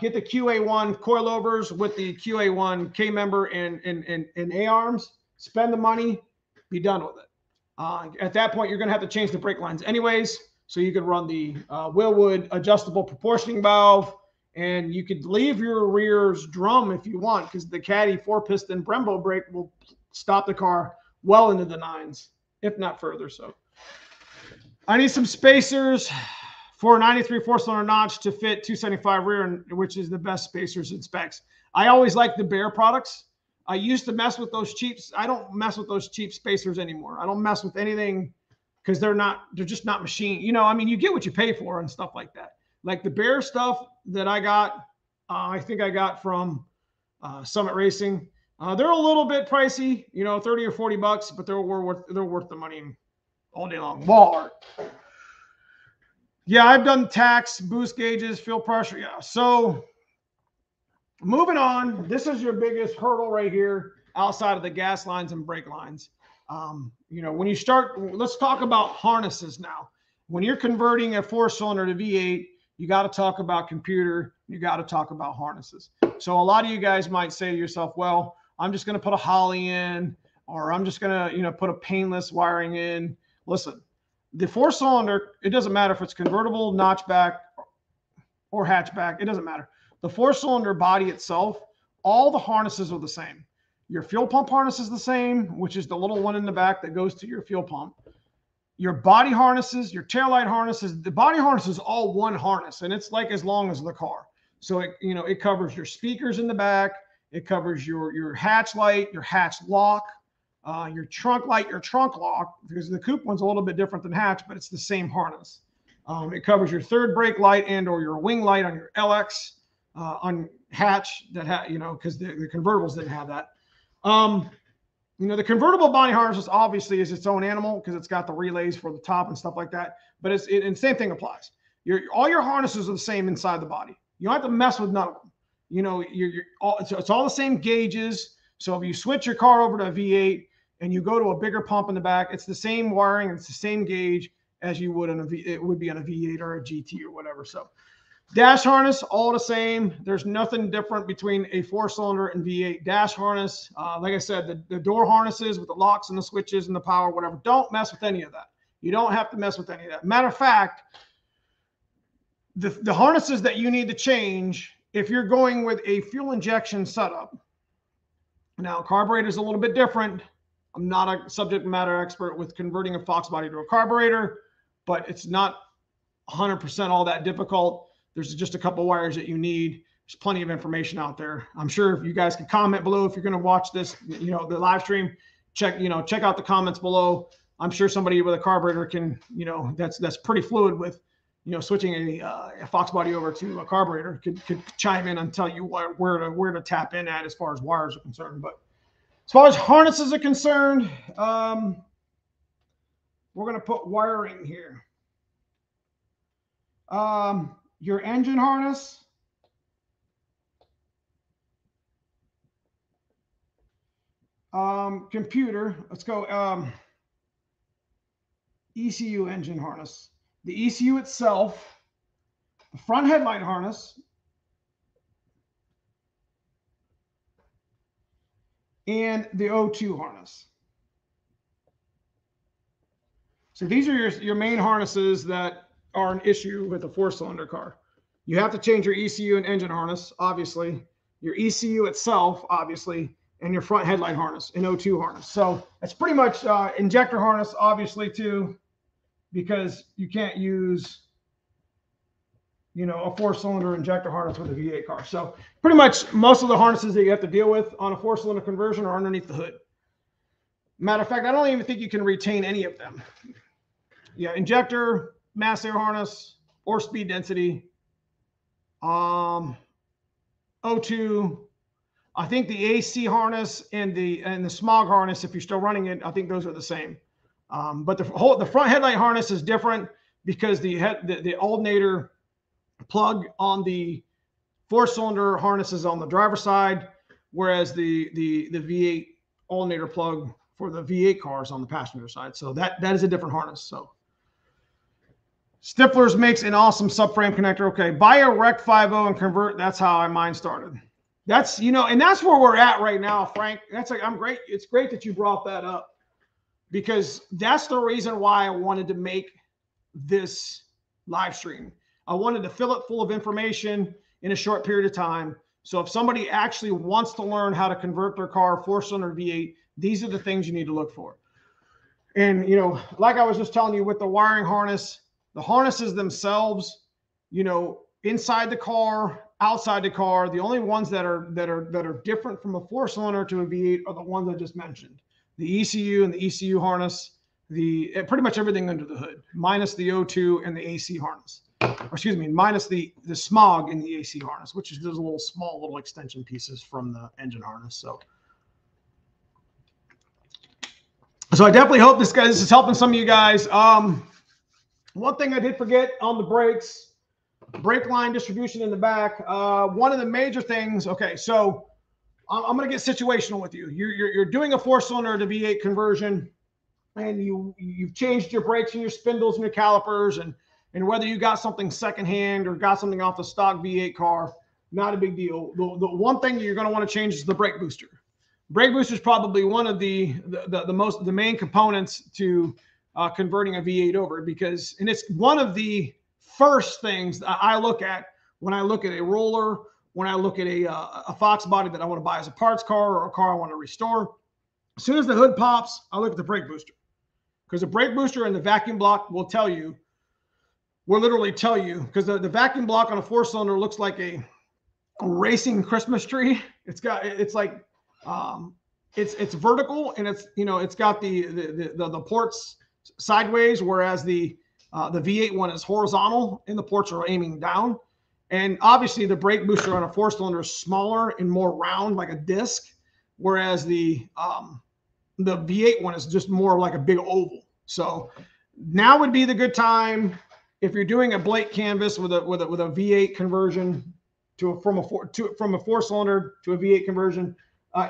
Get the QA1 coilovers with the QA1 K member and A arms. Spend the money. Be done with it. At that point, you're going to have to change the brake lines anyways. So you could run the Wilwood adjustable proportioning valve. And you could leave your rears drum if you want, because the Caddy 4-piston Brembo brake will stop the car well into the 9s, if not further. So I need some spacers. 493 four-cylinder notch to fit 275 rear, which is the best spacers and specs. I always like the Baer products. I used to mess with those cheaps. I don't mess with those cheap spacers anymore. I don't mess with anything because they're just not machine. You know, I mean, you get what you pay for and stuff like that. Like the Baer stuff that I got, I think I got from Summit Racing. They're a little bit pricey, you know, 30 or 40 bucks, but they're worth the money all day long. Ball art. Yeah, I've done tacks, boost gauges, fuel pressure. Yeah. So moving on, this is your biggest hurdle right here outside of the gas lines and brake lines. You know, when you start, let's talk about harnesses now. When you're converting a four-cylinder to V8, you got to talk about computer. You got to talk about harnesses. So a lot of you guys might say to yourself, well, I'm just going to put a Holley in, or I'm just going to, you know, put a painless wiring in. Listen. The four-cylinder, it doesn't matter if it's convertible, notchback, or hatchback. It doesn't matter. The four-cylinder body itself, all the harnesses are the same. Your fuel pump harness is the same, which is the little one in the back that goes to your fuel pump. Your body harnesses, your taillight harnesses, the body harness is all one harness, and it's like as long as the car. So, it, you know, it covers your speakers in the back. It covers your hatch light, your hatch lock. Your trunk light, your trunk lock, because the coupe one's a little bit different than hatch, but it's the same harness. It covers your third brake light and or your wing light on your LX on hatch that you know, because the convertibles didn't have that. You know, the convertible body harness obviously is its own animal because it's got the relays for the top and stuff like that. But it's and same thing applies. All your harnesses are the same inside the body. You don't have to mess with none of them. You know, it's all the same gauges. So if you switch your car over to a V8. And you go to a bigger pump in the back, it's the same wiring, it's the same gauge as you would it would be on a V8 or a GT or whatever. So dash harness, all the same. There's nothing different between a four-cylinder and V8 dash harness. Like I said, the door harnesses with the locks and the switches and the power, whatever, don't mess with any of that. You don't have to mess with any of that. Matter of fact, the harnesses that you need to change, if you're going with a fuel injection setup, now carburetor is a little bit different. I'm not a subject matter expert with converting a Fox body to a carburetor, but it's not 100% all that difficult. There's just a couple wires that you need. There's plenty of information out there. I'm sure if you guys can comment below, if you're going to watch this, you know, the live stream, check out the comments below. I'm sure somebody with a carburetor can, you know, that's pretty fluid with, you know, switching a Fox body over to a carburetor could chime in and tell you where to tap in at as far as wires are concerned. But as far as harnesses are concerned, we're going to put wiring here. Your engine harness. Computer. Let's go. ECU engine harness. The ECU itself. The front headlight harness. And the O2 harness. So these are your main harnesses that are an issue with a four-cylinder car. You have to change your ECU and engine harness, obviously, your ECU itself, obviously, and your front headlight harness and O2 harness. So that's pretty much injector harness, obviously, too, because you can't use, you know, a four-cylinder injector harness with a V8 car. So pretty much most of the harnesses that you have to deal with on a four-cylinder conversion are underneath the hood. Matter of fact, I don't even think you can retain any of them. Yeah, injector, mass air harness, or speed density. O2. I think the AC harness and the smog harness, if you're still running it, I think those are the same. But the front headlight harness is different because the alternator plug on the four-cylinder harness is on the driver's side, whereas the V8 alternator plug for the V8 cars on the passenger side. So that is a different harness. So Stifler's makes an awesome subframe connector. Okay, buy a Rec 5.0 and convert. That's how mine started. That's, you know, and that's where we're at right now, Frank. That's like, I'm great. It's great that you brought that up because that's the reason why I wanted to make this live stream. I wanted to fill it full of information in a short period of time. So if somebody actually wants to learn how to convert their car, four-cylinder V8, these are the things you need to look for. And, you know, like I was just telling you with the wiring harness, the harnesses themselves, you know, inside the car, outside the car, the only ones that are different from a four-cylinder to a V8 are the ones I just mentioned. The ECU and the ECU harness, pretty much everything under the hood, minus the O2 and the AC harness. Or excuse me, minus the smog in the AC harness, which is those little small little extension pieces from the engine harness. So I definitely hope this is helping some of you guys. One thing I did forget on the brakes, brake line distribution in the back. One of the major things. Okay, so I'm going to get situational with you. You're doing a four-cylinder to V8 conversion, and you've changed your brakes and your spindles and your calipers and whether you got something secondhand or got something off the stock V8 car, not a big deal. The one thing you're going to want to change is the brake booster. Brake booster is probably one of the main components to converting a V8 over because, and it's one of the first things that I look at when I look at a roller, when I look at a Fox body that I want to buy as a parts car or a car I want to restore. As soon as the hood pops, I look at the brake booster because the brake booster and the vacuum block will tell you. Will literally tell you because the vacuum block on a four-cylinder looks like a racing Christmas tree. It's vertical and it's, you know, it's got the ports sideways, whereas the V8 one is horizontal and the ports are aiming down. And obviously the brake booster on a four-cylinder is smaller and more round like a disc, whereas the V8 one is just more like a big oval. So now would be the good time. If you're doing a blank canvas with a V8 conversion from a four-cylinder to a V8 conversion,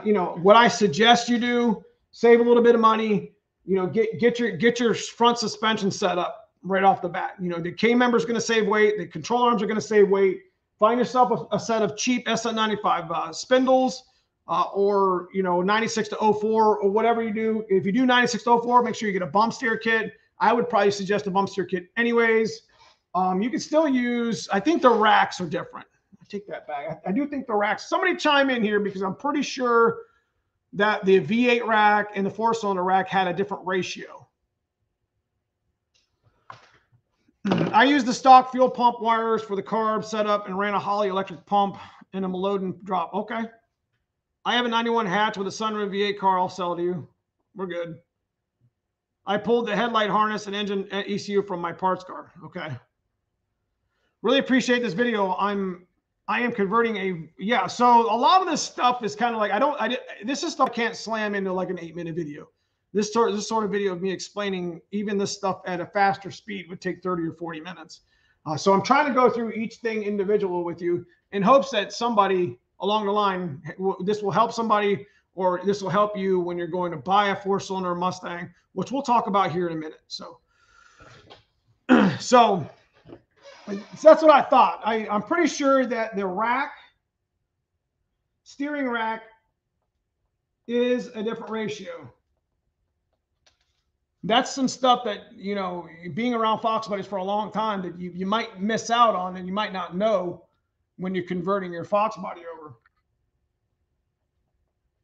you know what I suggest you do: save a little bit of money. You know, get your front suspension set up right off the bat. You know, the K member is going to save weight. The control arms are going to save weight. Find yourself a set of cheap SN95 spindles, or you know 96 to 04 or whatever you do. If you do 96 to 04, make sure you get a bump steer kit. I would probably suggest a bump steer kit anyways. You can still use, I think the racks are different. I take that back. I do think the racks, somebody chime in here because I'm pretty sure that the V8 rack and the four-cylinder rack had a different ratio. I used the stock fuel pump wires for the carb setup and ran a Holley electric pump and a Meloden drop. Okay. I have a 91 hatch with a sunroof V8 car. I'll sell to you. We're good. I pulled the headlight harness and engine ECU from my parts car. Okay. Really appreciate this video. I am converting a, yeah. So a lot of this stuff is kind of like, this is stuff I can't slam into like an 8-minute video. This sort of video of me explaining even this stuff at a faster speed would take 30 or 40 minutes. So I'm trying to go through each thing individual with you in hopes that somebody along the line, this will help somebody, or this will help you when you're going to buy a 4-cylinder Mustang, which we'll talk about here in a minute. So, so that's what I thought. I'm pretty sure that the rack, steering rack, is a different ratio. That's some stuff that, you know, being around Fox Buddies for a long time that you might miss out on and you might not know when you're converting your Fox Body over.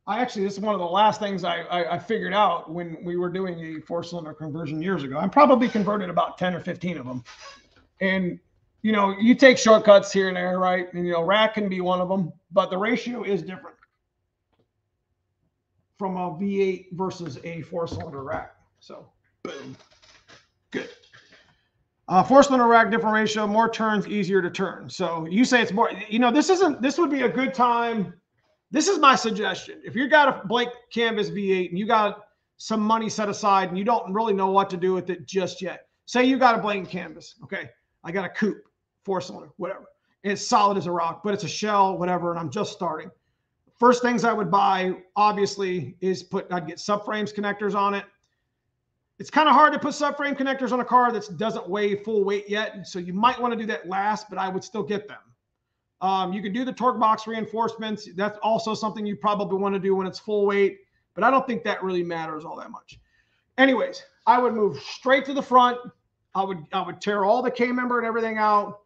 I actually, this is one of the last things I figured out when we were doing a 4-cylinder conversion years ago. I probably converted about 10 or 15 of them. And, you know, you take shortcuts here and there, right? And, you know, rack can be one of them, but the ratio is different from a V8 versus a 4-cylinder rack. So, boom, good. 4-cylinder rack, different ratio, more turns, easier to turn. So you say it's more, you know, this would be a good time. This is my suggestion. If you got a blank canvas V8 and you got some money set aside and you don't really know what to do with it just yet. Say you got a blank canvas. Okay. I got a coupe, 4-cylinder, whatever. It's solid as a rock, but it's a shell, whatever. And I'm just starting. First things I would buy, obviously, is I'd get subframes connectors on it. It's kind of hard to put subframe connectors on a car that doesn't weigh full weight yet. So you might want to do that last, but I would still get them. You can do the torque box reinforcements. That's also something you probably want to do when it's full weight, but I don't think that really matters all that much. Anyways, I would move straight to the front. I would tear all the K-member and everything out,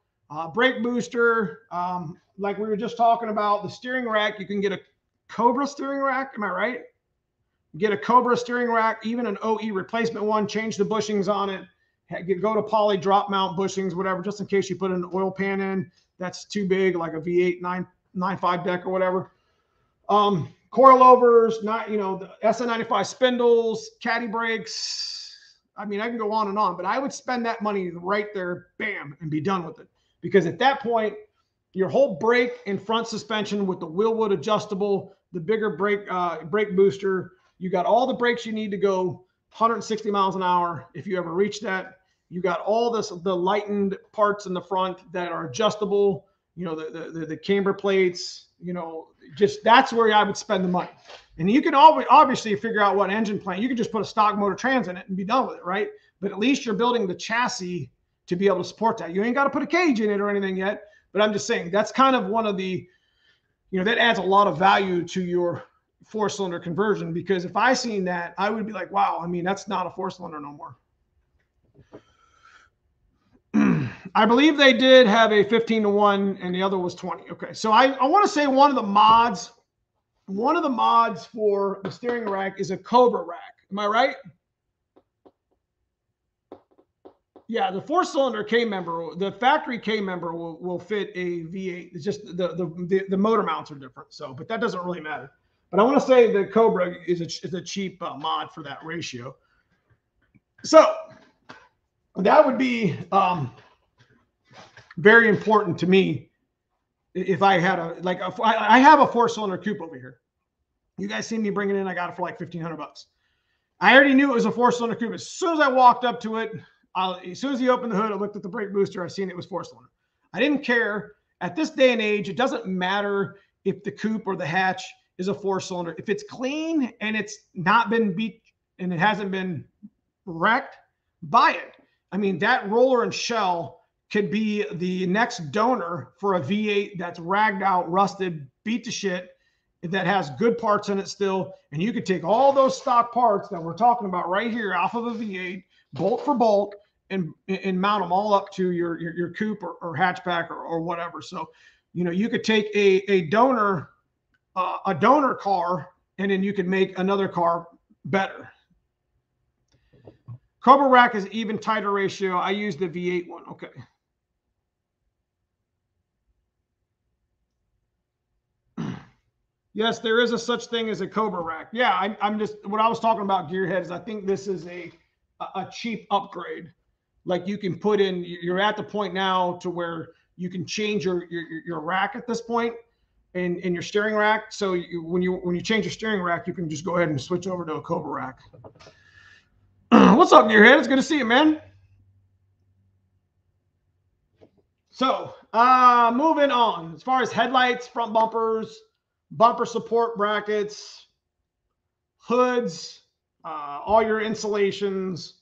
brake booster. Like we were just talking about, the steering rack, you can get a Cobra steering rack. Am I right? Get a Cobra steering rack, even an OE replacement one, change the bushings on it, go to poly drop mount bushings, whatever, just in case you put an oil pan in that's too big, like a V8 995 deck or whatever. Coilovers, not, you know, the SN95 spindles, caddy brakes. I mean, I can go on and on, but I would spend that money right there, bam, and be done with it. Because at that point, your whole brake and front suspension with the Wilwood adjustable, the bigger brake booster, you got all the brakes you need to go 160 miles an hour. If you ever reach that, you got all this, the lightened parts in the front that are adjustable, you know, the camber plates, you know, just that's where I would spend the money. And you can always obviously figure out what engine plan. You can just put a stock motor trans in it and be done with it, right? But at least you're building the chassis to be able to support that. You ain't got to put a cage in it or anything yet, but I'm just saying that's kind of one of the, you know, that adds a lot of value to your 4-cylinder conversion, because if I seen that, I would be like, wow, I mean, that's not a 4-cylinder no more. I believe they did have a 15-to-1 and the other was 20. Okay. So I want to say one of the mods for the steering rack is a Cobra rack. Am I right? Yeah. The 4-cylinder K-member, the factory K-member will fit a V8. It's just the motor mounts are different. So, but that doesn't really matter. But I want to say the Cobra is a cheap mod for that ratio. So that would be very important to me. If I had I have a 4-cylinder coupe over here. You guys seen me bring it in. I got it for like 1,500 bucks. I already knew it was a 4-cylinder coupe. As soon as I walked up to it, as soon as he opened the hood, I looked at the brake booster. I seen it was 4-cylinder. I didn't care. At this day and age, it doesn't matter if the coupe or the hatch is a 4-cylinder. If it's clean and it's not been beat and it hasn't been wrecked, buy it. I mean, that roller and shell could be the next donor for a V8 that's ragged out, rusted, beat to shit, that has good parts in it still. And you could take all those stock parts that we're talking about right here off of a V8, bolt for bolt, and mount them all up to your coupe or hatchback or whatever. So, you know, you could take a donor car, and then you can make another car better. Cobra rack is even tighter ratio. I use the V8 one. Okay. Yes, there is a such thing as a Cobra rack. Yeah, I'm just, what I was talking about, Gearhead, is I think this is a cheap upgrade. Like you can put in, you're at the point now to where you can change your rack at this point and your steering rack. So you, when you change your steering rack, you can just go ahead and switch over to a Cobra rack. What's up, Gearhead? It's good to see you, man. So moving on, as far as headlights, front bumpers, bumper support brackets, hoods, all your insulations,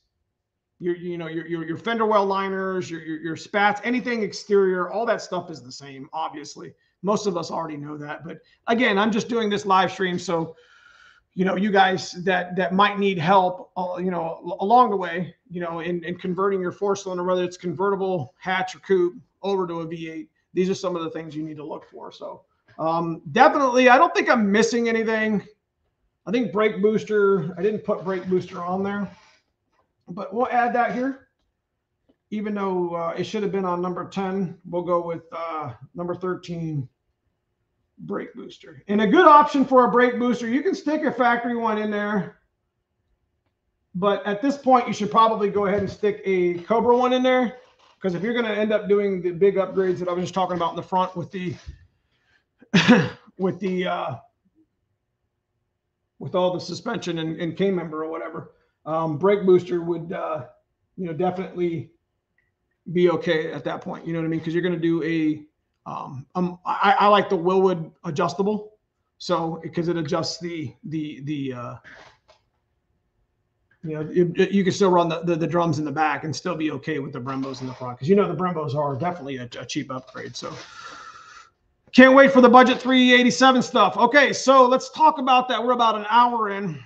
your fender well liners, your spats, anything exterior, all that stuff is the same. Obviously, most of us already know that. But again, I'm just doing this live stream, so you know, you guys that might need help, you know, along the way, you know, in converting your four cylinder, whether it's convertible, hatch, or coupe, over to a V8. These are some of the things you need to look for. So. Definitely, I don't think I'm missing anything. I think brake booster, I didn't put brake booster on there, but we'll add that here. Even though it should have been on number 10, we'll go with number 13, brake booster. And a good option for a brake booster, you can stick a factory one in there, but at this point, you should probably go ahead and stick a Cobra one in there, because if you're going to end up doing the big upgrades that I was just talking about in the front with the with all the suspension and K-member or whatever, brake booster would you know, definitely be okay at that point. You know what I mean? Because you're going to do a I like the Wilwood adjustable, so because it adjusts the you know, you can still run the drums in the back and still be okay with the Brembos in the front, because you know the Brembos are definitely a cheap upgrade. So. Can't wait for the budget 387 stuff. Okay, so let's talk about that. We're about an hour in.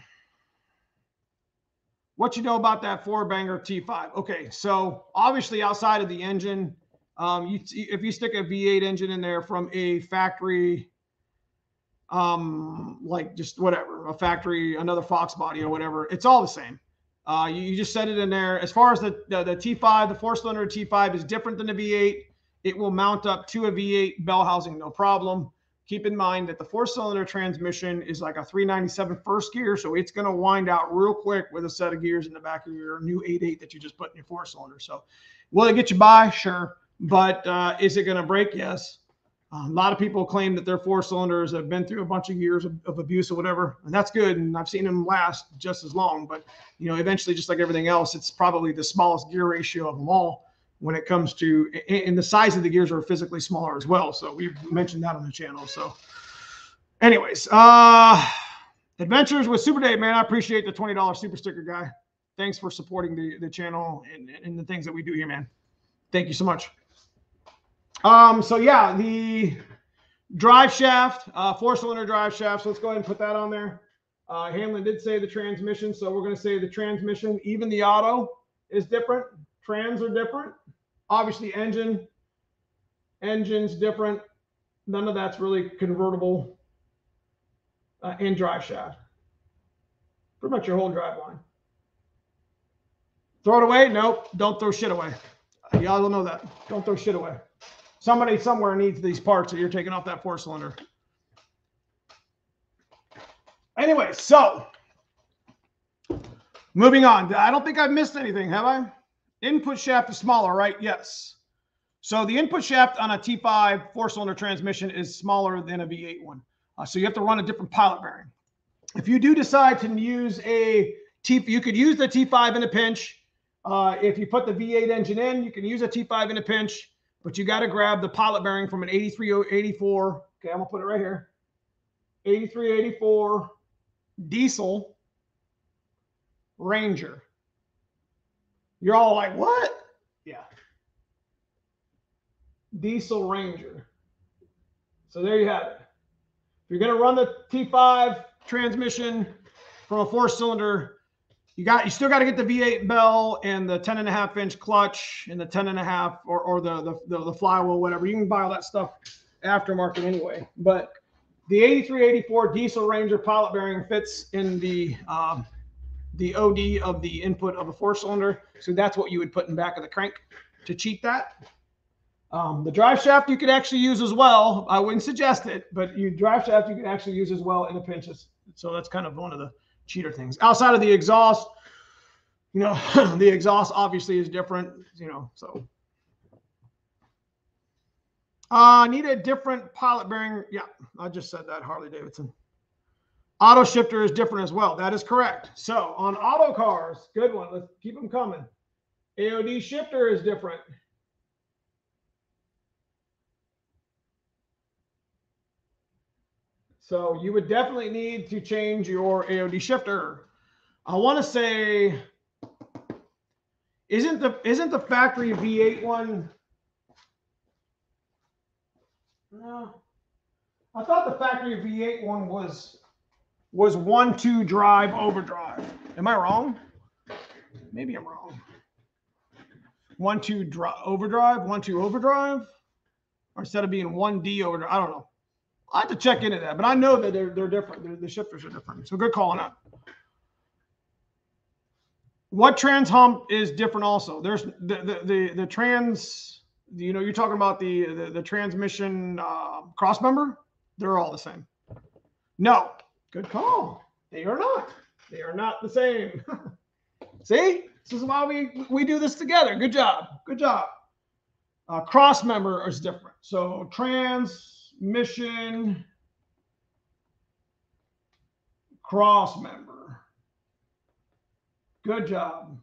What you know about that four-banger T5? Okay, so obviously outside of the engine, if you stick a V8 engine in there from a factory, like just whatever, a factory, another Fox body or whatever, it's all the same. You just set it in there. As far as the T5, the four-cylinder T5 is different than the V8. It will mount up to a V8 bell housing, no problem. Keep in mind that the four-cylinder transmission is like a 397 first gear, so it's going to wind out real quick with a set of gears in the back of your new 88 that you just put in your four-cylinder. So will it get you by? Sure. But is it going to break? Yes. A lot of people claim that their four-cylinders have been through a bunch of years of abuse or whatever, and that's good, and I've seen them last just as long. But, you know, eventually, just like everything else, it's probably the smallest gear ratio of them all. When it comes to, and the size of the gears are physically smaller as well. So we've mentioned that on the channel. So anyways, Adventures with Super Dave, man. I appreciate the $20 super sticker guy. Thanks for supporting the channel and the things that we do here, man. Thank you so much. So yeah, the drive shaft, four-cylinder drive shaft. So let's go ahead and put that on there. Hanlon did say the transmission. So we're going to say the transmission, even the auto is different. Trans are different. Obviously, engine's different. None of that's really convertible. And drive shaft. Pretty much your whole drive line. Throw it away? Nope. Don't throw shit away. Y'all don't know that. Don't throw shit away. Somebody somewhere needs these parts that you're taking off that four-cylinder. Anyway, so moving on. I don't think I've missed anything, have I? Input shaft is smaller, right? Yes. So the input shaft on a T5 four-cylinder transmission is smaller than a V8 one. So you have to run a different pilot bearing. If you do decide to use a T5, you could use the T5 in a pinch. If you put the V8 engine in, you can use a T5 in a pinch, but you got to grab the pilot bearing from an 8384. Okay, I'm going to put it right here. 8384 diesel Ranger. You're all like, what? Yeah. Diesel Ranger. So there you have it. If you're going to run the T5 transmission from a four-cylinder, you still got to get the V8 bell and the 10.5-inch clutch and the 10.5 or the flywheel, whatever. You can buy all that stuff aftermarket anyway. But the 8384 Diesel Ranger pilot bearing fits in the the OD of the input of a four-cylinder. So that's what you would put in back of the crank to cheat that. The drive shaft you could actually use as well. I wouldn't suggest it, but your drive shaft you can actually use as well in a pinch. So that's kind of one of the cheater things. Outside of the exhaust, you know, the exhaust obviously is different, you know, so. Need a different pilot bearing. Yeah, I just said that, Harley Davidson. Auto shifter is different as well. That is correct. So on auto cars, good one. Let's keep them coming. AOD shifter is different. So you would definitely need to change your AOD shifter. I want to say, isn't the factory V8 one? No, I thought the factory V8 one was 1-2 drive overdrive. Am I wrong? Maybe I'm wrong. 1-2 overdrive, 1-2 overdrive, or instead of being 1D overdrive. I don't know. I have to check into that, but I know that they're different. The shifters are different. So good calling out. What trans hump is different also? There's the trans, you know, you're talking about the transmission cross member. They're all the same. No, good call. They are not. They are not the same. See, this is why we do this together. Good job. Good job. Cross member is different. So transmission cross member. Good job.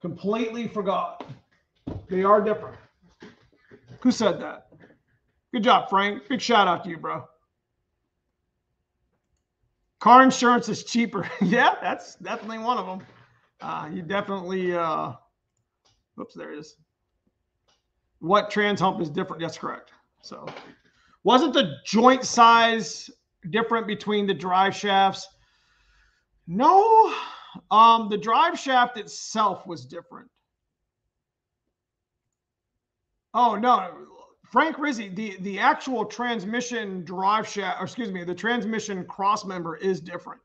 Completely forgot. They are different. Who said that? Good job, Frank. Big shout out to you, bro. Car insurance is cheaper. Yeah, that's definitely one of them. You definitely whoops, there it is. What trans hump is different? That's correct. So wasn't the joint size different between the drive shafts? No, the drive shaft itself was different. Oh, no, Frank Rizzi, the actual transmission drive shaft, or excuse me, the transmission cross member is different.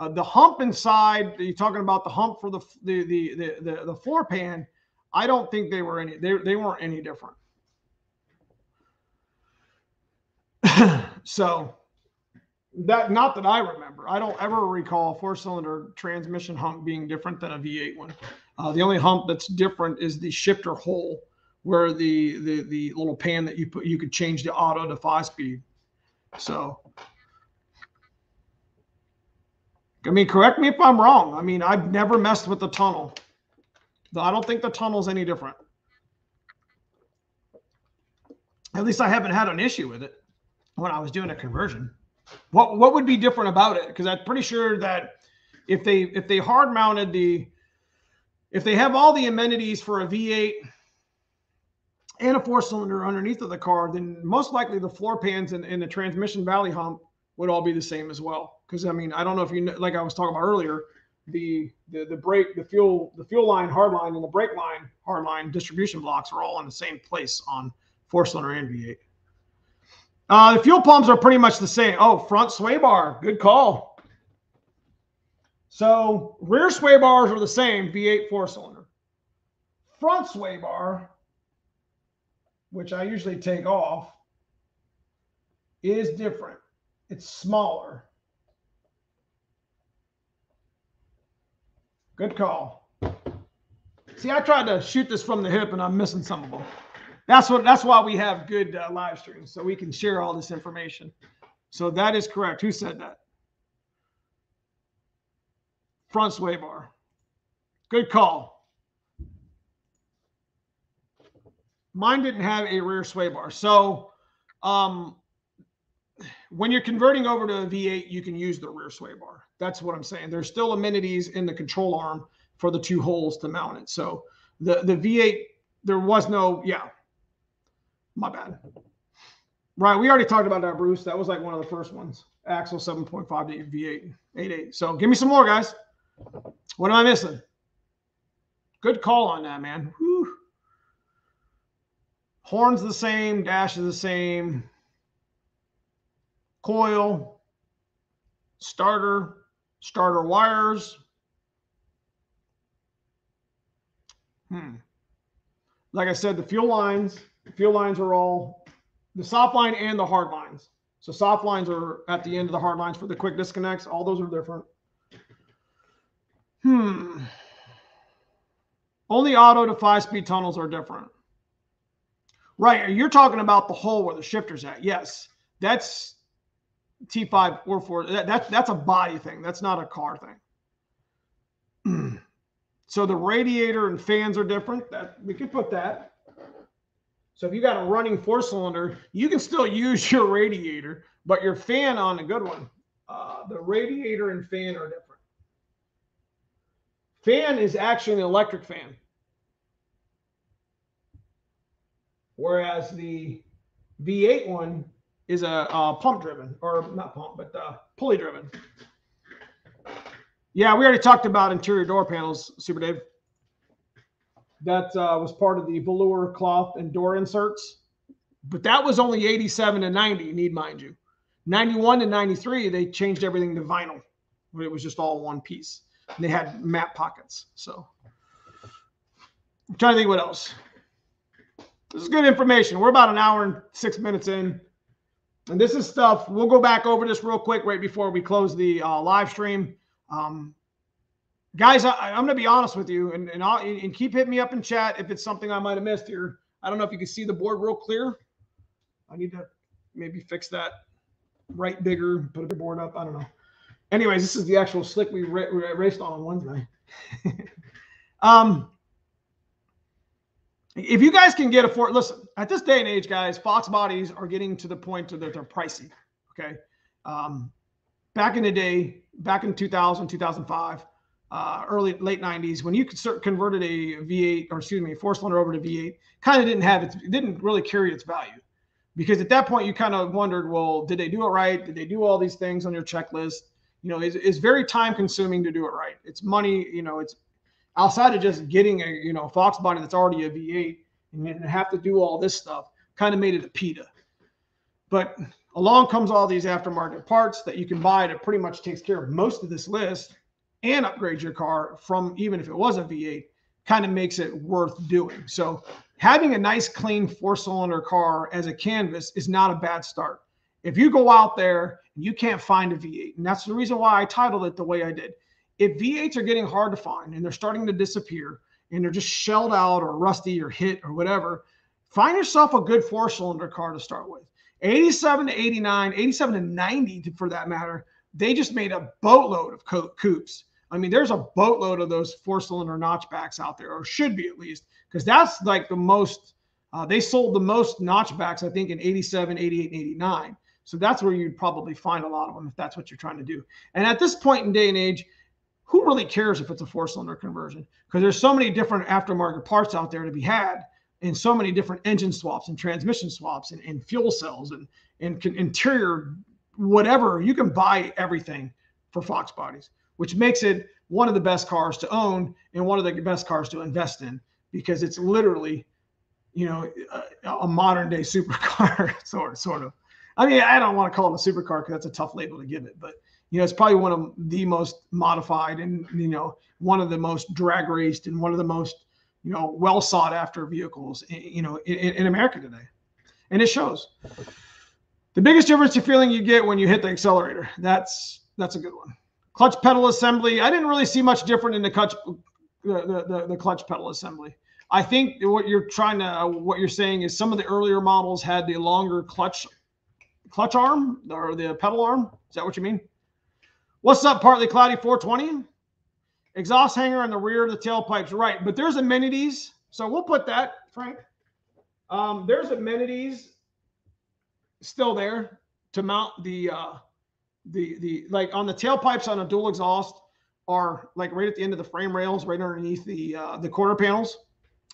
The hump inside, you're talking about the hump for the floor pan. I don't think they were any, they weren't any different. So that, not that I remember, I don't ever recall a four-cylinder transmission hump being different than a V8 one. The only hump that's different is the shifter hole where the little pan that you put, you could change the auto to 5-speed. So, I mean, correct me if I'm wrong. I mean, I've never messed with the tunnel. I don't think the tunnel's any different. At least I haven't had an issue with it when I was doing a conversion. What would be different about it? Because I'm pretty sure that if they hard mounted the, if they have all the amenities for a V8 and a four-cylinder underneath of the car, then most likely the floor pans and the transmission valley hump would all be the same as well. Because I mean, I don't know if you know, like I was talking about earlier, the brake, the fuel line hard line and the brake line hard line distribution blocks are all in the same place on four-cylinder and V8. The fuel pumps are pretty much the same. Oh, front sway bar, good call. So rear sway bars are the same, V8 four-cylinder. Front sway bar, which I usually take off, is different. It's smaller. Good call. See, I tried to shoot this from the hip, and I'm missing some of them. That's why we have good live streams, so we can share all this information. So that is correct. Who said that? Front sway bar. Good call. Mine didn't have a rear sway bar. So when you're converting over to a V8, you can use the rear sway bar. That's what I'm saying. There's still amenities in the control arm for the two holes to mount it. So the V8, there was no, yeah, my bad. Right, we already talked about that, Bruce. That was like one of the first ones. Axle 7.5 to V8, 8.8. So give me some more, guys. What am I missing? Good call on that, man. Whew. Horn's the same, dash is the same. Coil, starter, starter wires. Like I said, the fuel lines are all the soft line and the hard lines. So soft lines are at the end of the hard lines for the quick disconnects. All those are different. Only auto to 5-speed tunnels are different. Right. You're talking about the hole where the shifter's at. Yes. That's T5 or 4. That's a body thing. That's not a car thing. So the radiator and fans are different. That we could put that. So if you got a running 4-cylinder, you can still use your radiator, but your fan on a good one. The radiator and fan are different. Fan is actually an electric fan, whereas the V8 one is a pump driven, or not pump, but pulley driven. Yeah, we already talked about interior door panels, Super Dave. That was part of the velour cloth and door inserts, but that was only 87 to 90, need mind you. 91 to 93, they changed everything to vinyl, but it was just all one piece. And they had map pockets. So I'm trying to think what else. This is good information. We're about an hour and 6 minutes in. And this is stuff. We'll go back over this real quick right before we close the live stream. Guys, I'm going to be honest with you. And keep hitting me up in chat if it's something I might have missed here. I don't know if you can see the board real clear. I need to maybe fix that. Write bigger. Put a big board up. I don't know. Anyways, this is the actual slick we raced on Wednesday. If you guys can get a Ford, listen, at this day and age, guys, Fox bodies are getting to the point that they're pricey. Okay. Back in the day, back in 2000, 2005, late 90s, when you could converted a V8 or excuse me, 4-cylinder over to V8, kind of didn't really carry its value. Because at that point, you kind of wondered, well, did they do it right? Did they do all these things on your checklist? You know, it's very time-consuming to do it right. It's money, you know, it's outside of just getting a, you know, Fox body that's already a V8 and you have to do all this stuff, kind of made it a pita. But along comes all these aftermarket parts that you can buy that pretty much takes care of most of this list and upgrades your car from, even if it was a V8, kind of makes it worth doing. So having a nice, clean 4-cylinder car as a canvas is not a bad start. If you go out there and you can't find a V8, and that's the reason why I titled it the way I did. If V8s are getting hard to find and they're starting to disappear and they're just shelled out or rusty or hit or whatever, find yourself a good 4-cylinder car to start with. 87 to 89, 87 to 90 for that matter, they just made a boatload of coupes. I mean, there's a boatload of those 4-cylinder notchbacks out there, or should be at least, because that's like the most, they sold the most notchbacks, I think, in 87, 88, and 89. So that's where you'd probably find a lot of them if that's what you're trying to do. And at this point in day and age, who really cares if it's a 4-cylinder conversion? Because there's so many different aftermarket parts out there to be had, and so many different engine swaps and transmission swaps and fuel cells and interior, whatever. You can buy everything for Fox bodies, which makes it one of the best cars to own and one of the best cars to invest in, because it's literally, you know, a modern day supercar sort of. I mean, I don't want to call it a supercar because that's a tough label to give it, but, you know, it's probably one of the most modified and, you know, one of the most drag raced and one of the most, you know, well sought after vehicles, you know, in America today. And it shows. The biggest difference to feeling you get when you hit the accelerator. That's a good one. Clutch pedal assembly. I didn't really see much different in the clutch pedal assembly. I think what you're saying is some of the earlier models had the longer clutch arm or the pedal arm. Is that what you mean? What's up, partly cloudy 420? Exhaust hanger on the rear of the tailpipes, right? But there's amenities, so we'll put that, Frank. There's amenities still there to mount the like on the tailpipes on a dual exhaust are like right at the end of the frame rails, right underneath the quarter panels,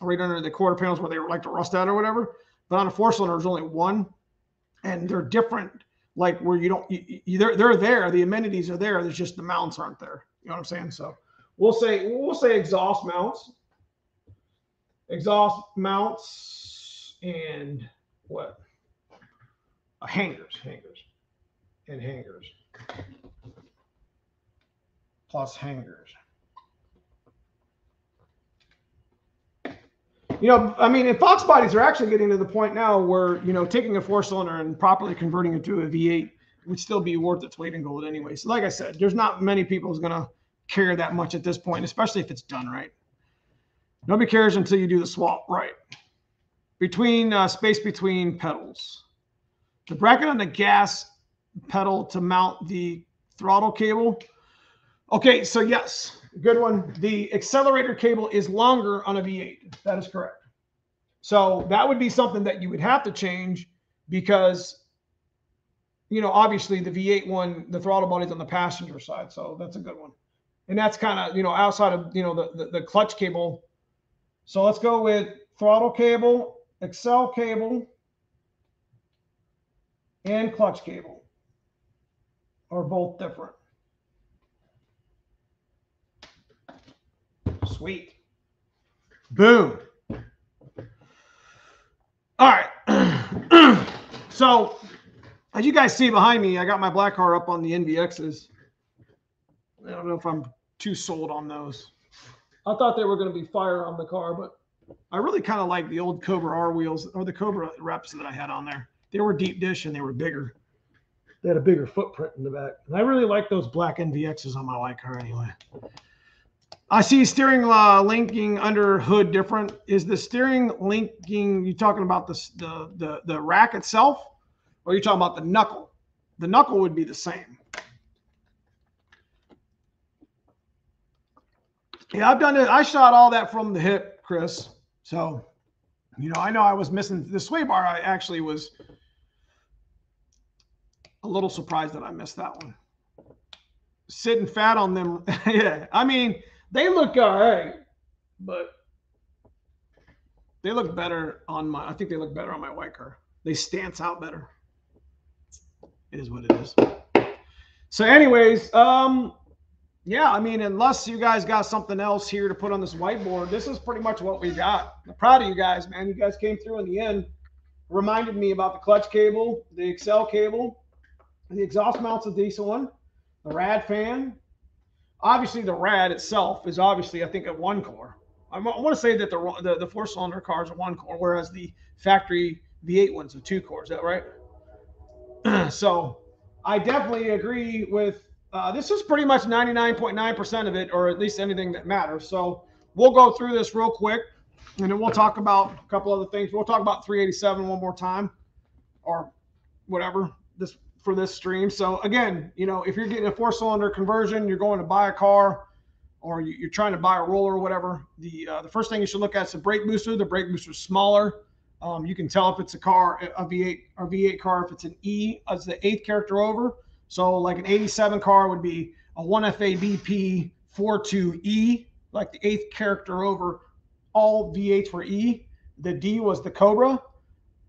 right under the quarter panels where they were like to rust out or whatever. But on a 4-cylinder, there's only one. And they're different, like where you don't, they're there. The amenities are there. There's just the mounts aren't there. You know what I'm saying? So we'll say exhaust mounts, and what? Hangers and hangers. plus hangers. You know, I mean, and Fox bodies are actually getting to the point now where, you know, taking a four-cylinder and properly converting it to a V8 would still be worth its weight in gold anyway. So like I said, there's not many people who's going to care that much at this point, especially if it's done right. Nobody cares until you do the swap right. Between space between pedals. The bracket on the gas pedal to mount the throttle cable. Okay, so yes. Good one. The accelerator cable is longer on a V8. That is correct. So that would be something that you would have to change because, you know, obviously the V8 one, the throttle body is on the passenger side. So that's a good one. And that's kind of, you know, outside of, you know, the clutch cable. So let's go with throttle cable, Excel cable, and clutch cable are both different. Sweet. Boom. All right. So as you guys see behind me, I got my black car up on the NVXs. I don't know if I'm too sold on those. I thought they were going to be fire on the car, but I really kind of like the old Cobra R wheels or the Cobra reps that I had on there. They were deep dish and they were bigger. They had a bigger footprint in the back. And I really like those black NVXs on my white car anyway. I see steering linking under hood different. Is the steering linking, you talking about the rack itself, or are you talking about the knuckle? The knuckle would be the same. Yeah, I've done it. I shot all that from the hip, Chris. So, you know I was missing the sway bar. I actually was a little surprised that I missed that one. Sitting fat on them. Yeah, I mean, they look all right, but they look better on my, I think they look better on my white car. They stance out better. It is what it is. So anyways, yeah, I mean, unless you guys got something else here to put on this whiteboard, this is pretty much what we got. I'm proud of you guys, man. You guys came through in the end, reminded me about the clutch cable, the Excel cable, the exhaust mount's a decent one, the rad fan. Obviously, the rad itself is obviously, I think, a one core. I want to say that the four cylinder cars are one core, whereas the factory V8 ones are two cores. Is that right? So I definitely agree with this is pretty much 99.9% of it, or at least anything that matters. So we'll go through this real quick, and then we'll talk about a couple other things. We'll talk about 387 one more time, or whatever this. For this stream. So again, you know, if you're getting a four-cylinder conversion, you're going to buy a car, or you're trying to buy a roller or whatever, the first thing you should look at is the brake booster. The brake booster is smaller. You can tell if it's a car, a V8 or V8 car, if it's an E as the eighth character over. So like an 87 car would be a 1FABP42E, like the eighth character over. All V8s were E. The D was the Cobra,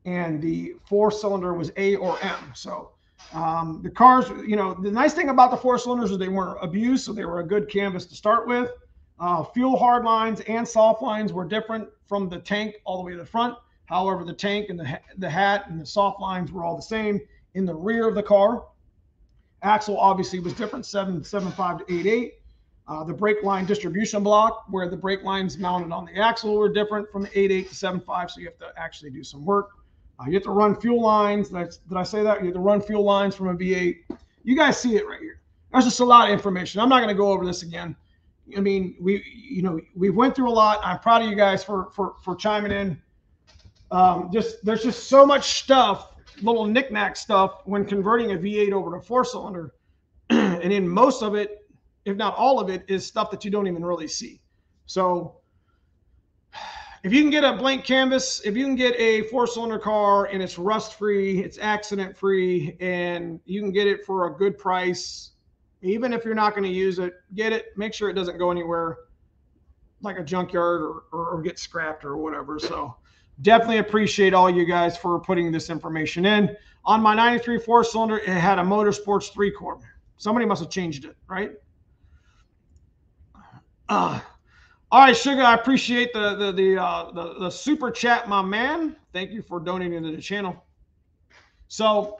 and the four-cylinder was A or M. So the cars, you know, the nice thing about the four cylinders is they weren't abused, so they were a good canvas to start with. Fuel hard lines and soft lines were different from the tank all the way to the front. However, the tank and the hat and the soft lines were all the same in the rear of the car. Axle obviously was different, 7.75 to 8.8. The brake line distribution block, where the brake lines mounted on the axle, were different from the 8.8 to 7.5, so you have to actually do some work. You have to run fuel lines. Did I say that? You have to run fuel lines from a V8. You guys see it right here. There's just a lot of information. I'm not going to go over this again. I mean, we went through a lot. I'm proud of you guys for chiming in. There's just so much stuff, little knickknack stuff, when converting a V8 over to a four-cylinder. And in most of it, if not all of it, is stuff that you don't even really see. So if you can get a blank canvas, if you can get a four-cylinder car and it's rust-free, it's accident-free, and you can get it for a good price, even if you're not going to use it, get it. Make sure it doesn't go anywhere like a junkyard or get scrapped or whatever. So definitely appreciate all you guys for putting this information in. On my 93 four-cylinder, it had a Motorsports 3-core. Somebody must have changed it, right? All right, Sugar, I appreciate the super chat, my man. Thank you for donating to the channel. So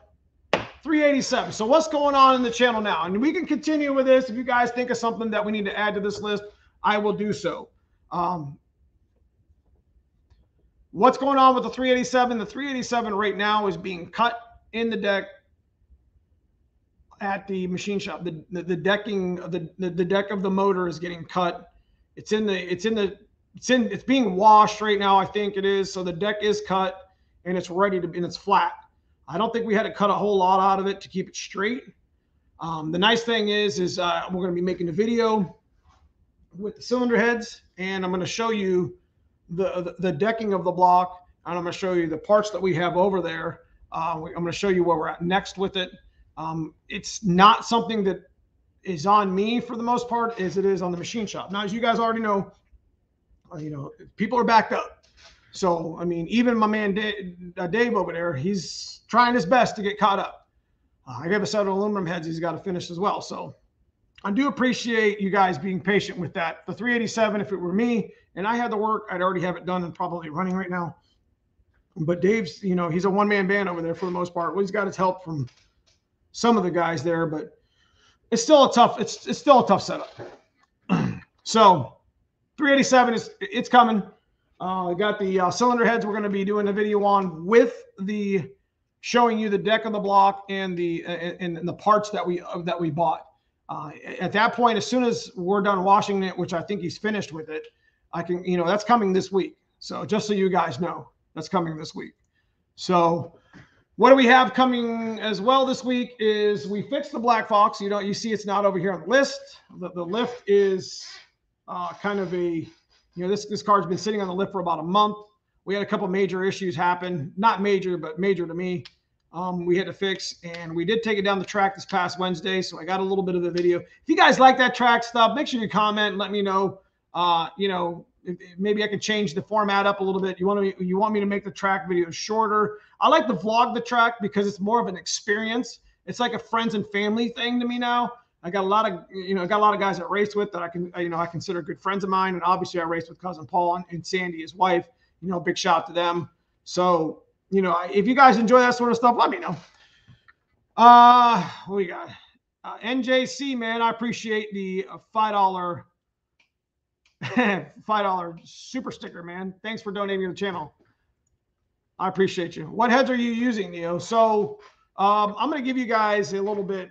387. So what's going on in the channel now? And we can continue with this. If you guys think of something that we need to add to this list, I will do so. What's going on with the 387? The 387 right now is being cut in the deck at the machine shop. The deck of the motor is getting cut. It's being washed right now, I think it is. So the deck is cut and it's ready to be, and it's flat. I don't think we had to cut a whole lot out of it to keep it straight. The nice thing is we're going to be making a video with the cylinder heads, and I'm going to show you the decking of the block, and I'm going to show you the parts that we have over there. I'm going to show you where we're at next with it. It's not something that is on me for the most part as it is on the machine shop. Now, as you guys already know, people are backed up. So, I mean, even my man Dave over there, he's trying his best to get caught up. I got a set of aluminum heads he's got to finish as well. So I do appreciate you guys being patient with that. The 387, if it were me and I had the work, I'd already have it done and probably running right now. But Dave's, he's a one-man band over there for the most part. Well, he's got his help from some of the guys there, but it's still a tough, it's still a tough setup. So 387 it's coming. We got the cylinder heads. We're going to be doing a video on with the showing you the deck of the block and the parts that we bought. At that point, as soon as we're done washing it, which I think he's finished with it, I can, that's coming this week. So just so you guys know, that's coming this week. So what do we have coming as well this week is we fixed the Black Fox. You see it's not over here on the list. The lift is kind of a. This car's been sitting on the lift for about a month. We had a couple major issues happen. Not major, but major to me. We had to fix, and we did take it down the track this past Wednesday, so I got a little bit of the video. If you guys like that track stuff, make sure you comment and let me know. Maybe I can change the format up a little bit. You want me to make the track video shorter? I like to vlog the track because it's more of an experience. It's like a friends and family thing to me now. I got a lot of, guys that race with that I consider good friends of mine. And obviously I raced with Cousin Paul and Sandy, his wife, big shout out to them. So, if you guys enjoy that sort of stuff, let me know. What do you got? NJC, man, I appreciate the $5, $5 super sticker, man. Thanks for donating to the channel. I appreciate you. What heads are you using, Neo? So I'm going to give you guys a little bit.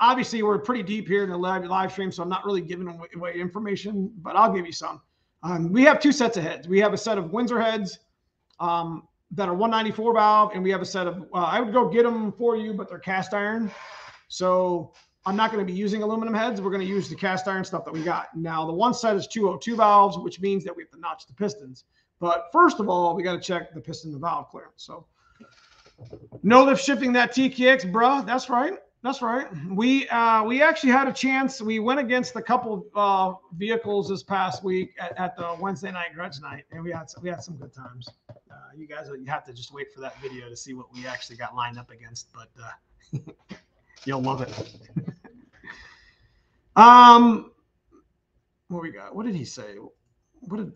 Obviously, we're pretty deep here in the live stream, so I'm not really giving away information, but I'll give you some. We have two sets of heads. We have a set of Windsor heads that are 194 valve, and we have a set of, I would go get them for you, but they're cast iron. So I'm not going to be using aluminum heads. We're going to use the cast iron stuff that we got. Now, the one set is 202 valves, which means that we have to notch the pistons. But first of all, we got to check the piston and valve clearance. So no lift shifting that TKX, bruh. That's right. That's right. We actually had a chance. We went against a couple vehicles this past week at the Wednesday night grudge night, and we had some good times. You guys, you have to just wait for that video to see what we actually got lined up against, but you'll love it. What we got? What did he say? What did?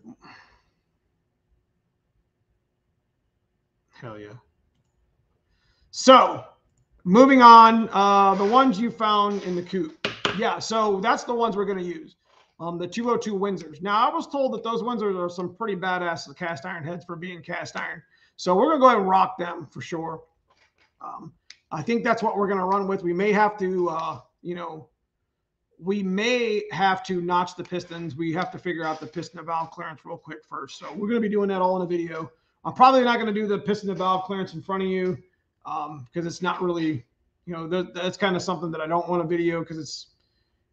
Hell yeah. So. Moving on, the ones you found in the coupe. Yeah, so that's the ones we're going to use, the 202 Windsors. Now, I was told that those Windsors are some pretty badass cast iron heads for being cast iron. So we're going to go ahead and rock them for sure. I think that's what we're going to run with. We may have to, we may have to notch the pistons. We have to figure out the piston and valve clearance real quick first. So we're going to be doing that all in a video. I'm probably not going to do the piston and valve clearance in front of you. Because it's not really, that's kind of something that I don't want to video because it's,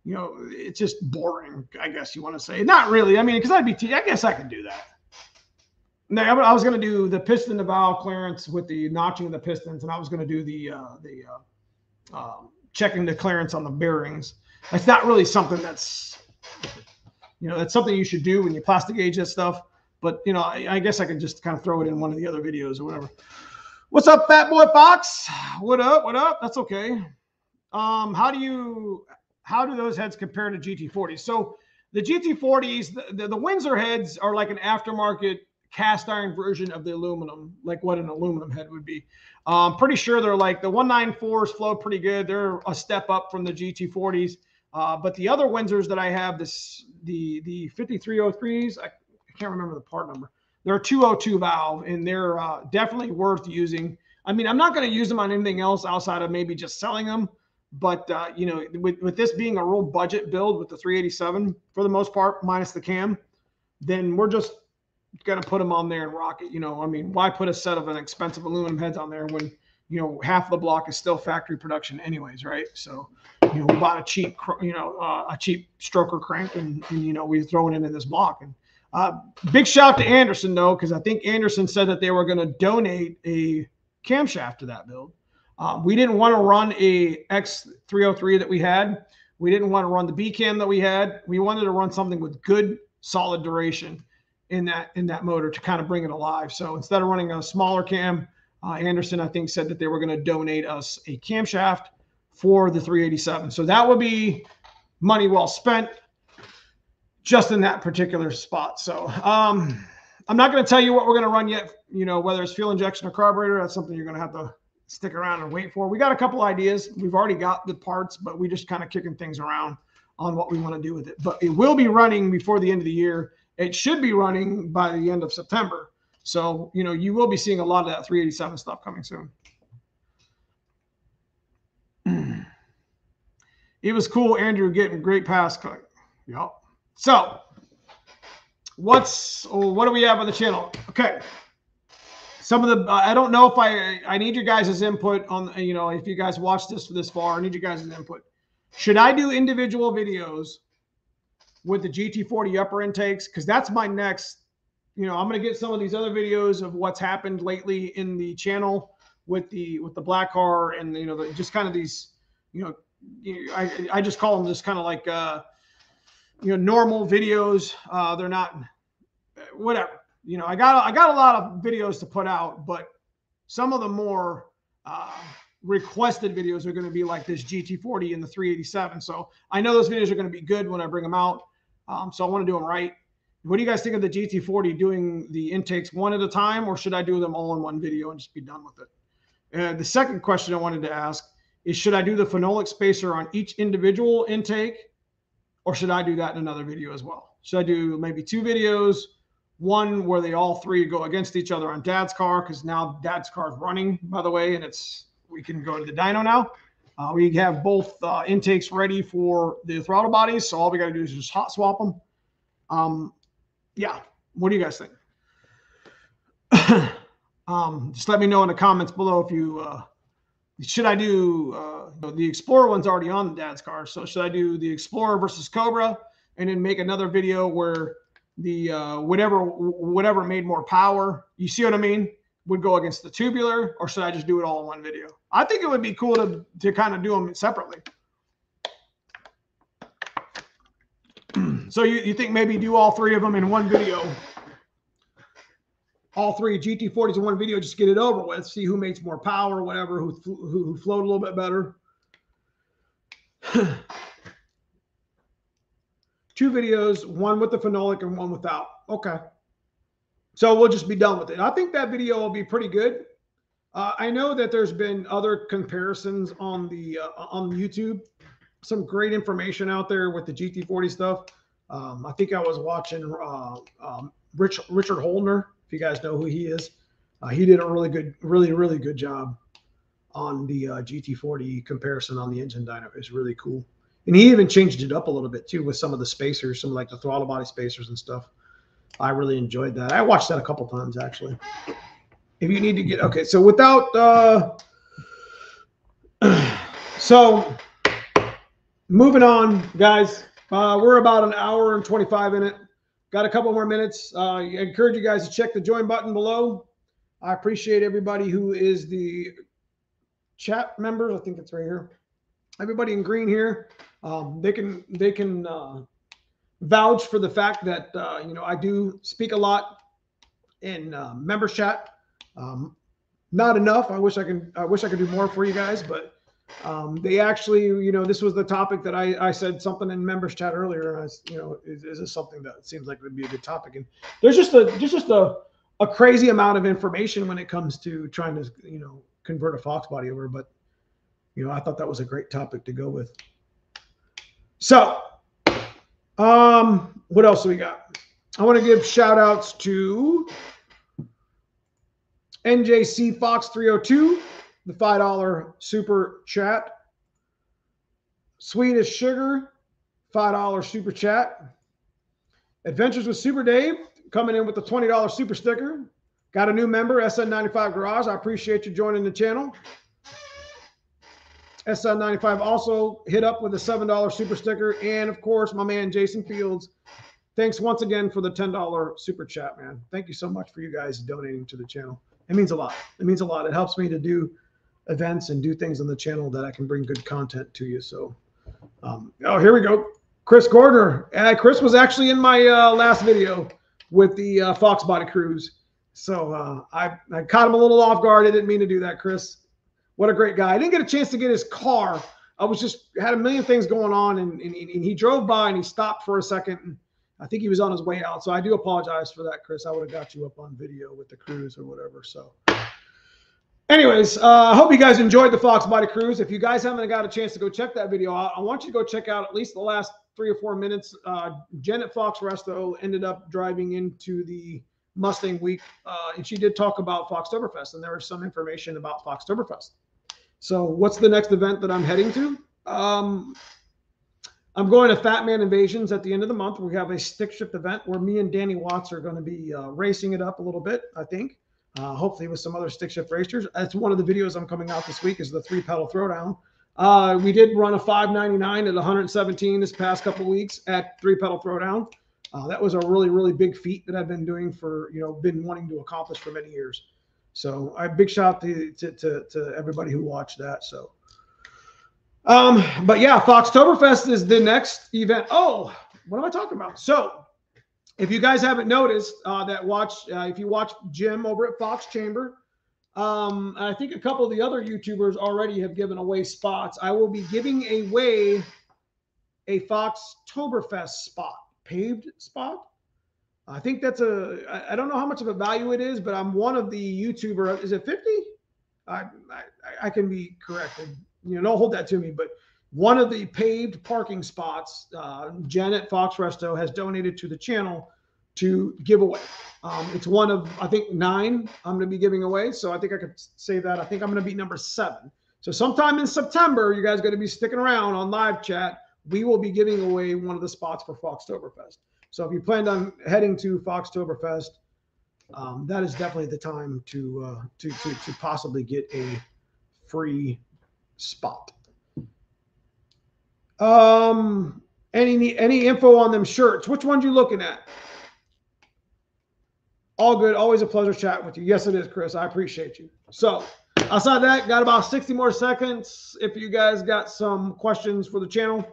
it's just boring, I guess you want to say. Not really. I mean, because I guess I can do that. No, I was going to do the piston to valve clearance with the notching of the pistons, and I was going to do the checking the clearance on the bearings. That's not really something that's, that's something you should do when you plastic gauge that stuff. But, I guess I can just kind of throw it in one of the other videos or whatever. What's up, Fat Boy Fox? What up? What up? That's okay. How do those heads compare to GT40s? So the GT40s, the Windsor heads are like an aftermarket cast iron version of the aluminum, like what an aluminum head would be. I'm pretty sure they're like the 194s flow pretty good. They're a step up from the GT40s. But the other Windsors that I have, this the 5303s, I can't remember the part number. They're a 202 valve, and they're definitely worth using. I mean, I'm not going to use them on anything else outside of maybe just selling them. But, you know, with this being a real budget build with the 387 for the most part, minus the cam, then we're just going to put them on there and rock it. You know, I mean, why put a set of an expensive aluminum heads on there when, you know, half the block is still factory production anyways, right? So, you know, we bought a cheap, you know, a cheap stroker crank and, you know, we throw it into this block. And big shout out to Anderson, though, because I think Anderson said that they were going to donate a camshaft to that build. We didn't want to run a X303 that we had. We didn't want to run the B cam that we had. We wanted to run something with good, solid duration in that motor to kind of bring it alive. So instead of running a smaller cam, Anderson, I think, said that they were going to donate us a camshaft for the 387. So that would be money well spent just in that particular spot. So I'm not going to tell you what we're going to run yet, you know, whether it's fuel injection or carburetor. That's something you're going to have to stick around and wait for. We got a couple ideas. We've already got the parts, but we just kind of kicking things around on what we want to do with it. But it will be running before the end of the year. It should be running by the end of September. So, you know, you will be seeing a lot of that 387 stuff coming soon. It was cool, Andrew, getting great pass cut. Yep. So what do we have on the channel? Okay. Some of the, I don't know if I need your guys' input on, you know, if you guys watch this far, I need your guys' input. Should I do individual videos with the GT40 upper intakes? Because that's my next, you know, I'm going to get some of these other videos of what's happened lately in the channel with the black car and, you know, just kind of these, you know, I just call them just kind of like, you know, normal videos. They're not, whatever. You know, I got a lot of videos to put out, but some of the more requested videos are going to be like this GT40 and the 387. So I know those videos are going to be good when I bring them out. So I want to do them right. What do you guys think of the GT40 doing the intakes one at a time, or should I do them all in one video and just be done with it? The second question I wanted to ask is, should I do the phenolic spacer on each individual intake, or should I do that in another video as well? Should I do maybe two videos? One where they all three go against each other on Dad's car, because now Dad's car is running, by the way, and we can go to the dyno now. We have both intakes ready for the throttle bodies, so all we got to do is just hot swap them. Yeah, what do you guys think? Just let me know in the comments below if you should I do the Explorer one's already on the Dad's car, so should I do the Explorer versus Cobra and then make another video where the whatever made more power, you see what I mean, would go against the tubular, or should I just do it all in one video? I think it would be cool to kind of do them separately. So you think maybe do all three of them in one video, all three GT40s in one video, just get it over with, see who makes more power, whatever, who flowed a little bit better. Two videos, one with the phenolic and one without. Okay. So we'll just be done with it. I think that video will be pretty good. I know that there's been other comparisons on YouTube. Some great information out there with the GT40 stuff. I think I was watching Richard Holner, if you guys know who he is. He did a really good job on the GT40 comparison on the engine dyno. It's really cool. And he even changed it up a little bit too with some of the spacers, some like the throttle body spacers and stuff. I really enjoyed that. I watched that a couple times actually. If you need to get okay, so without so moving on, guys. We're about an hour and 25 in it. Got a couple more minutes. I encourage you guys to check the join button below. I appreciate everybody who is the chat members. I think it's right here. Everybody in green here. They can vouch for the fact that you know, I do speak a lot in member chat. Not enough. I wish I could do more for you guys, but they actually, you know, this was the topic that I said something in members chat earlier, and I, you know, is this something that seems like would be a good topic? And there's just a a crazy amount of information when it comes to trying to, you know, convert a Fox body over. But, you know, I thought that was a great topic to go with. So what else do we got? I want to give shout outs to NJC Fox 302, the $5 super chat. Sweet as Sugar, $5 super chat. Adventures with Super Dave coming in with the $20 super sticker. Got a new member, SN95 Garage. I appreciate you joining the channel. SN95 also hit up with a $7 super sticker. And of course, my man Jason Fields. Thanks once again for the $10 super chat, man. Thank you so much for you guys donating to the channel. It means a lot. It means a lot. It helps me to do events and do things on the channel that I can bring good content to you. So, oh, here we go. Chris Gordner. Chris was actually in my last video with the Fox Body Cruise. So I caught him a little off guard. I didn't mean to do that, Chris. What a great guy. I didn't get a chance to get his car. I was just had a million things going on, and he drove by and he stopped for a second. And I think he was on his way out. So I do apologize for that, Chris. I would have got you up on video with the cruise or whatever. So anyways, I hope you guys enjoyed the Fox Body Cruise. If you guys haven't got a chance to go check that video out, I want you to go check out at least the last 3 or 4 minutes. Janet Fox Resto ended up driving into the Mustang week, and she did talk about Foxtoberfest, and there was some information about Foxtoberfest. So what's the next event that I'm heading to? I'm going to Fat Man Invasions at the end of the month. We have a stick shift event where me and Danny Watts are going to be racing it up a little bit, I think, hopefully with some other stick shift racers. That's one of the videos I'm coming out this week is the 3-pedal throwdown. We did run a 599 at 117 this past couple weeks at 3-pedal throwdown. That was a really, really big feat that I've been doing for, you know, been wanting to accomplish for many years. So I big shout to everybody who watched that. So, but yeah, Foxtoberfest is the next event. Oh, what am I talking about? So if you guys haven't noticed that if you watch Jim over at Fox Chamber, I think a couple of the other YouTubers already have given away spots. I will be giving away a Foxtoberfest spot, paved spot. I think that's I don't know how much of a value it is, but I'm one of the YouTuber. Is it 50? I can be corrected. You know, don't hold that to me, but one of the paved parking spots, Janet Fox Resto has donated to the channel to give away. It's one of, I think, 9 I'm going to be giving away. So I think I could say that. I think I'm going to be number 7. So sometime in September, you guys are going to be sticking around on live chat. We will be giving away one of the spots for Foxtoberfest. So if you planned on heading to Foxtoberfest, that is definitely the time to possibly get a free spot. Any info on them shirts? Which ones you looking at? All good. Always a pleasure chatting with you. Yes, it is, Chris. I appreciate you. So outside that, got about 60 more seconds. If you guys got some questions for the channel,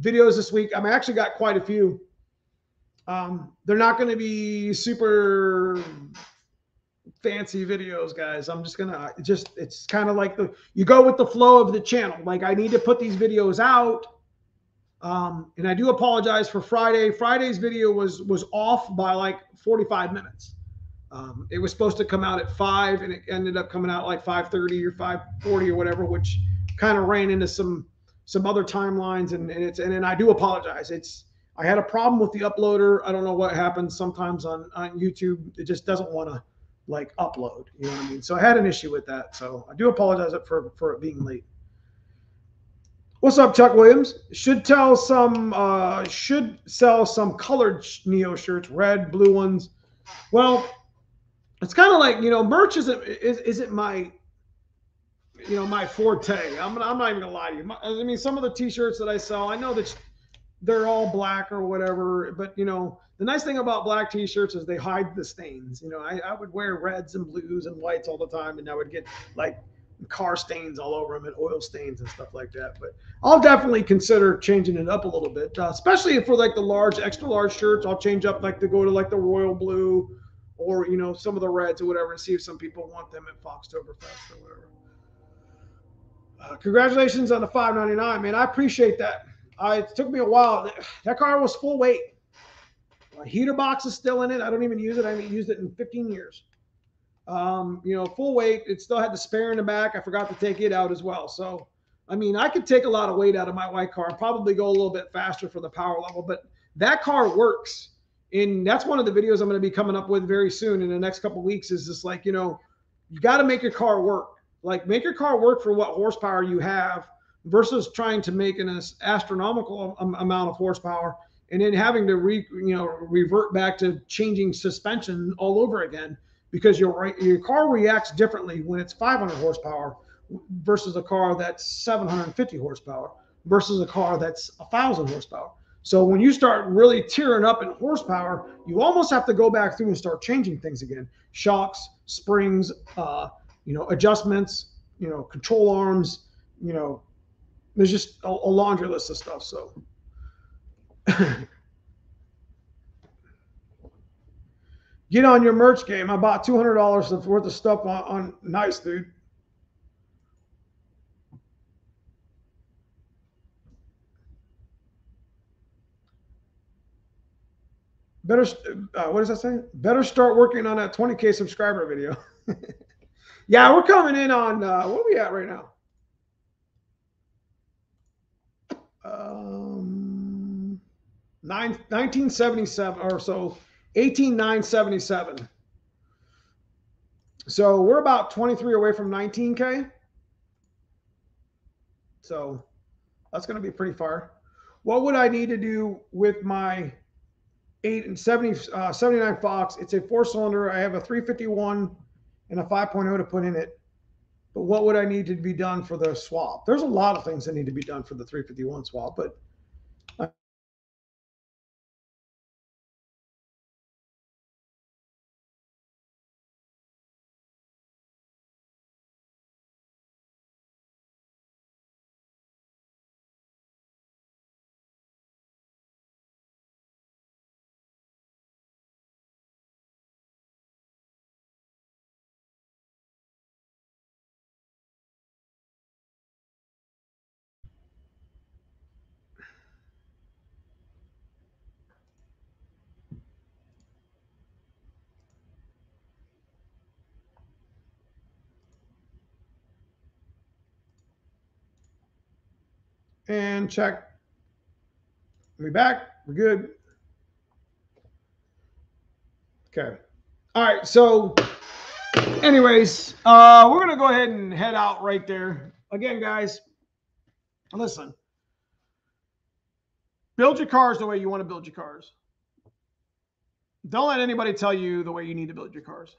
videos this week. I actually got quite a few. They're not going to be super fancy videos, guys. I'm just going to it's kind of like you go with the flow of the channel. Like I need to put these videos out. And I do apologize for Friday. Friday's video was off by like 45 minutes. It was supposed to come out at 5 and it ended up coming out like 5:30 or 5:40 or whatever, which kind of ran into some other timelines, and I do apologize. I had a problem with the uploader. I don't know what happens sometimes on YouTube. It just doesn't want to like upload, you know what I mean? So I had an issue with that. So I do apologize for it being late. What's up, Chuck Williams? Should sell some colored Neo shirts, red, blue ones. Well, it's kind of like, you know, merch isn't my, you know, my forte. I'm not even gonna lie to you. I mean, some of the t-shirts that I sell, I know that they're all black or whatever, but you know, the nice thing about black t-shirts is they hide the stains. You know, I would wear reds and blues and whites all the time, and I would get like car stains all over them and oil stains and stuff like that. But I'll definitely consider changing it up a little bit, especially for like the large, extra large shirts. I'll change up like to go to like the royal blue or, you know, some of the reds or whatever, and see if some people want them at Foxtoberfest or whatever. Congratulations on the 599, man. I appreciate that. It took me a while. That car was full weight. My heater box is still in it. I don't even use it. I haven't used it in 15 years. You know, full weight. It still had the spare in the back. I forgot to take it out as well. So, I mean, I could take a lot of weight out of my white car, probably go a little bit faster for the power level, but that car works. And that's one of the videos I'm going to be coming up with very soon in the next couple of weeks, is just like, you know, you got to make your car work. Like, make your car work for what horsepower you have versus trying to make an astronomical amount of horsepower and then having to revert back to changing suspension all over again, because your car reacts differently when it's 500 horsepower versus a car that's 750 horsepower versus a car that's 1,000 horsepower. So when you start really tearing up in horsepower, you almost have to go back through and start changing things again. Shocks, springs, you know, adjustments, you know, control arms, you know, there's just a laundry list of stuff. So get on your merch game. I bought $200 worth of stuff on nice, dude. Better, what does that say? Better start working on that 20K subscriber video. Yeah, we're coming in on, what are we at right now? Nine, 1977 or so, 18,977. So we're about 23 away from 19K. So that's going to be pretty far. What would I need to do with my 79 Fox? It's a 4-cylinder. I have a 351 and a 5.0 to put in it. But what would I need to be done for the swap? There's a lot of things that need to be done for the 351 swap, but and check. We're back. We're good. Okay. All right. So anyways, we're going to go ahead and head out right there. Again, guys, listen, build your cars the way you want to build your cars. Don't let anybody tell you the way you need to build your cars.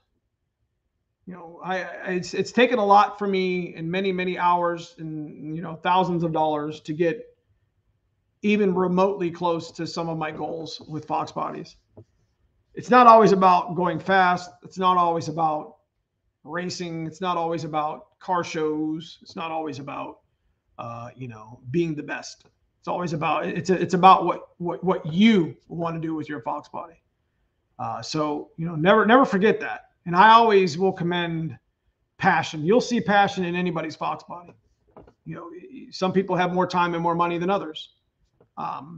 You know, it's taken a lot for me and many hours and, you know, thousands of dollars to get even remotely close to some of my goals with Fox Bodies. It's not always about going fast. It's not always about racing. It's not always about car shows. It's not always about, you know, being the best. It's always about, it's about what you want to do with your Fox Body. So, you know, never forget that. And I always will commend passion. You'll see passion in anybody's Fox Body. You know, some people have more time and more money than others.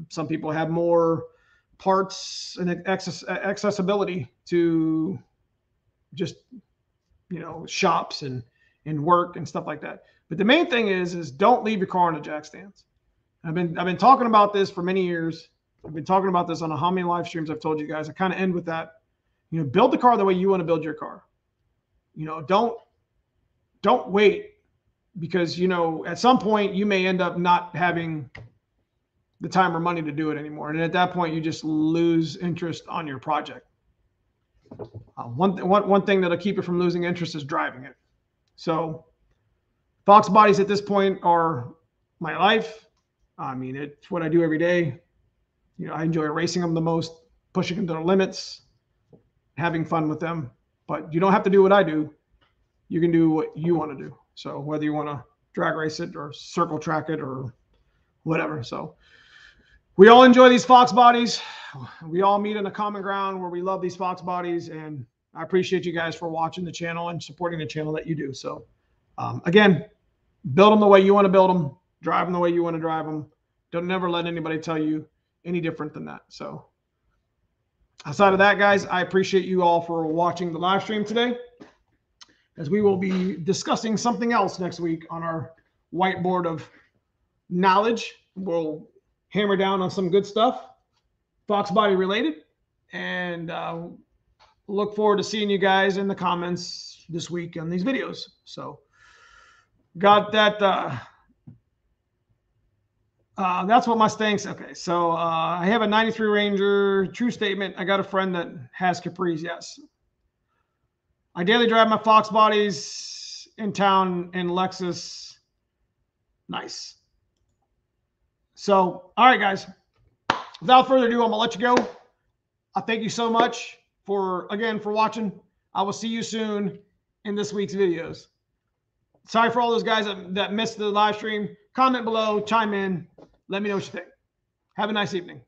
Some people have more parts and accessibility to just, you know, shops and work and stuff like that. But the main thing is don't leave your car in a jack stance. I've been talking about this for many years. I've been talking about this on how many live streams I've told you guys. I kind of end with that. You know, build the car the way you want to build your car. You know, don't wait, because, you know, at some point you may end up not having the time or money to do it anymore. And at that point, you just lose interest on your project. One thing that'll keep it from losing interest is driving it. So Fox Bodies at this point are my life. I mean, it's what I do every day. You know, I enjoy racing them the most, pushing them to their limits, having fun with them. But you don't have to do what I do. You can do what you want to do. So whether you want to drag race it or circle track it or whatever. So we all enjoy these Fox Bodies. We all meet in a common ground where we love these Fox Bodies. And I appreciate you guys for watching the channel and supporting the channel that you do. So again, build them the way you want to build them. Drive them the way you want to drive them. Don't never let anybody tell you any different than that. So Outside of that, guys, I appreciate you all for watching the live stream today, as we will be discussing something else next week on our whiteboard of knowledge. We'll hammer down on some good stuff, Fox body related, and look forward to seeing you guys in the comments this week on these videos. So got that. That's what Mustang said. Okay, so I have a 93 Ranger. True statement. I got a friend that has Capris. Yes. I daily drive my Fox bodies in town in Lexus. Nice. So, all right, guys. Without further ado, I'm going to let you go. I thank you so much for watching. I will see you soon in this week's videos. Sorry for all those guys that missed the live stream. Comment below. Chime in. Let me know what you think. Have a nice evening.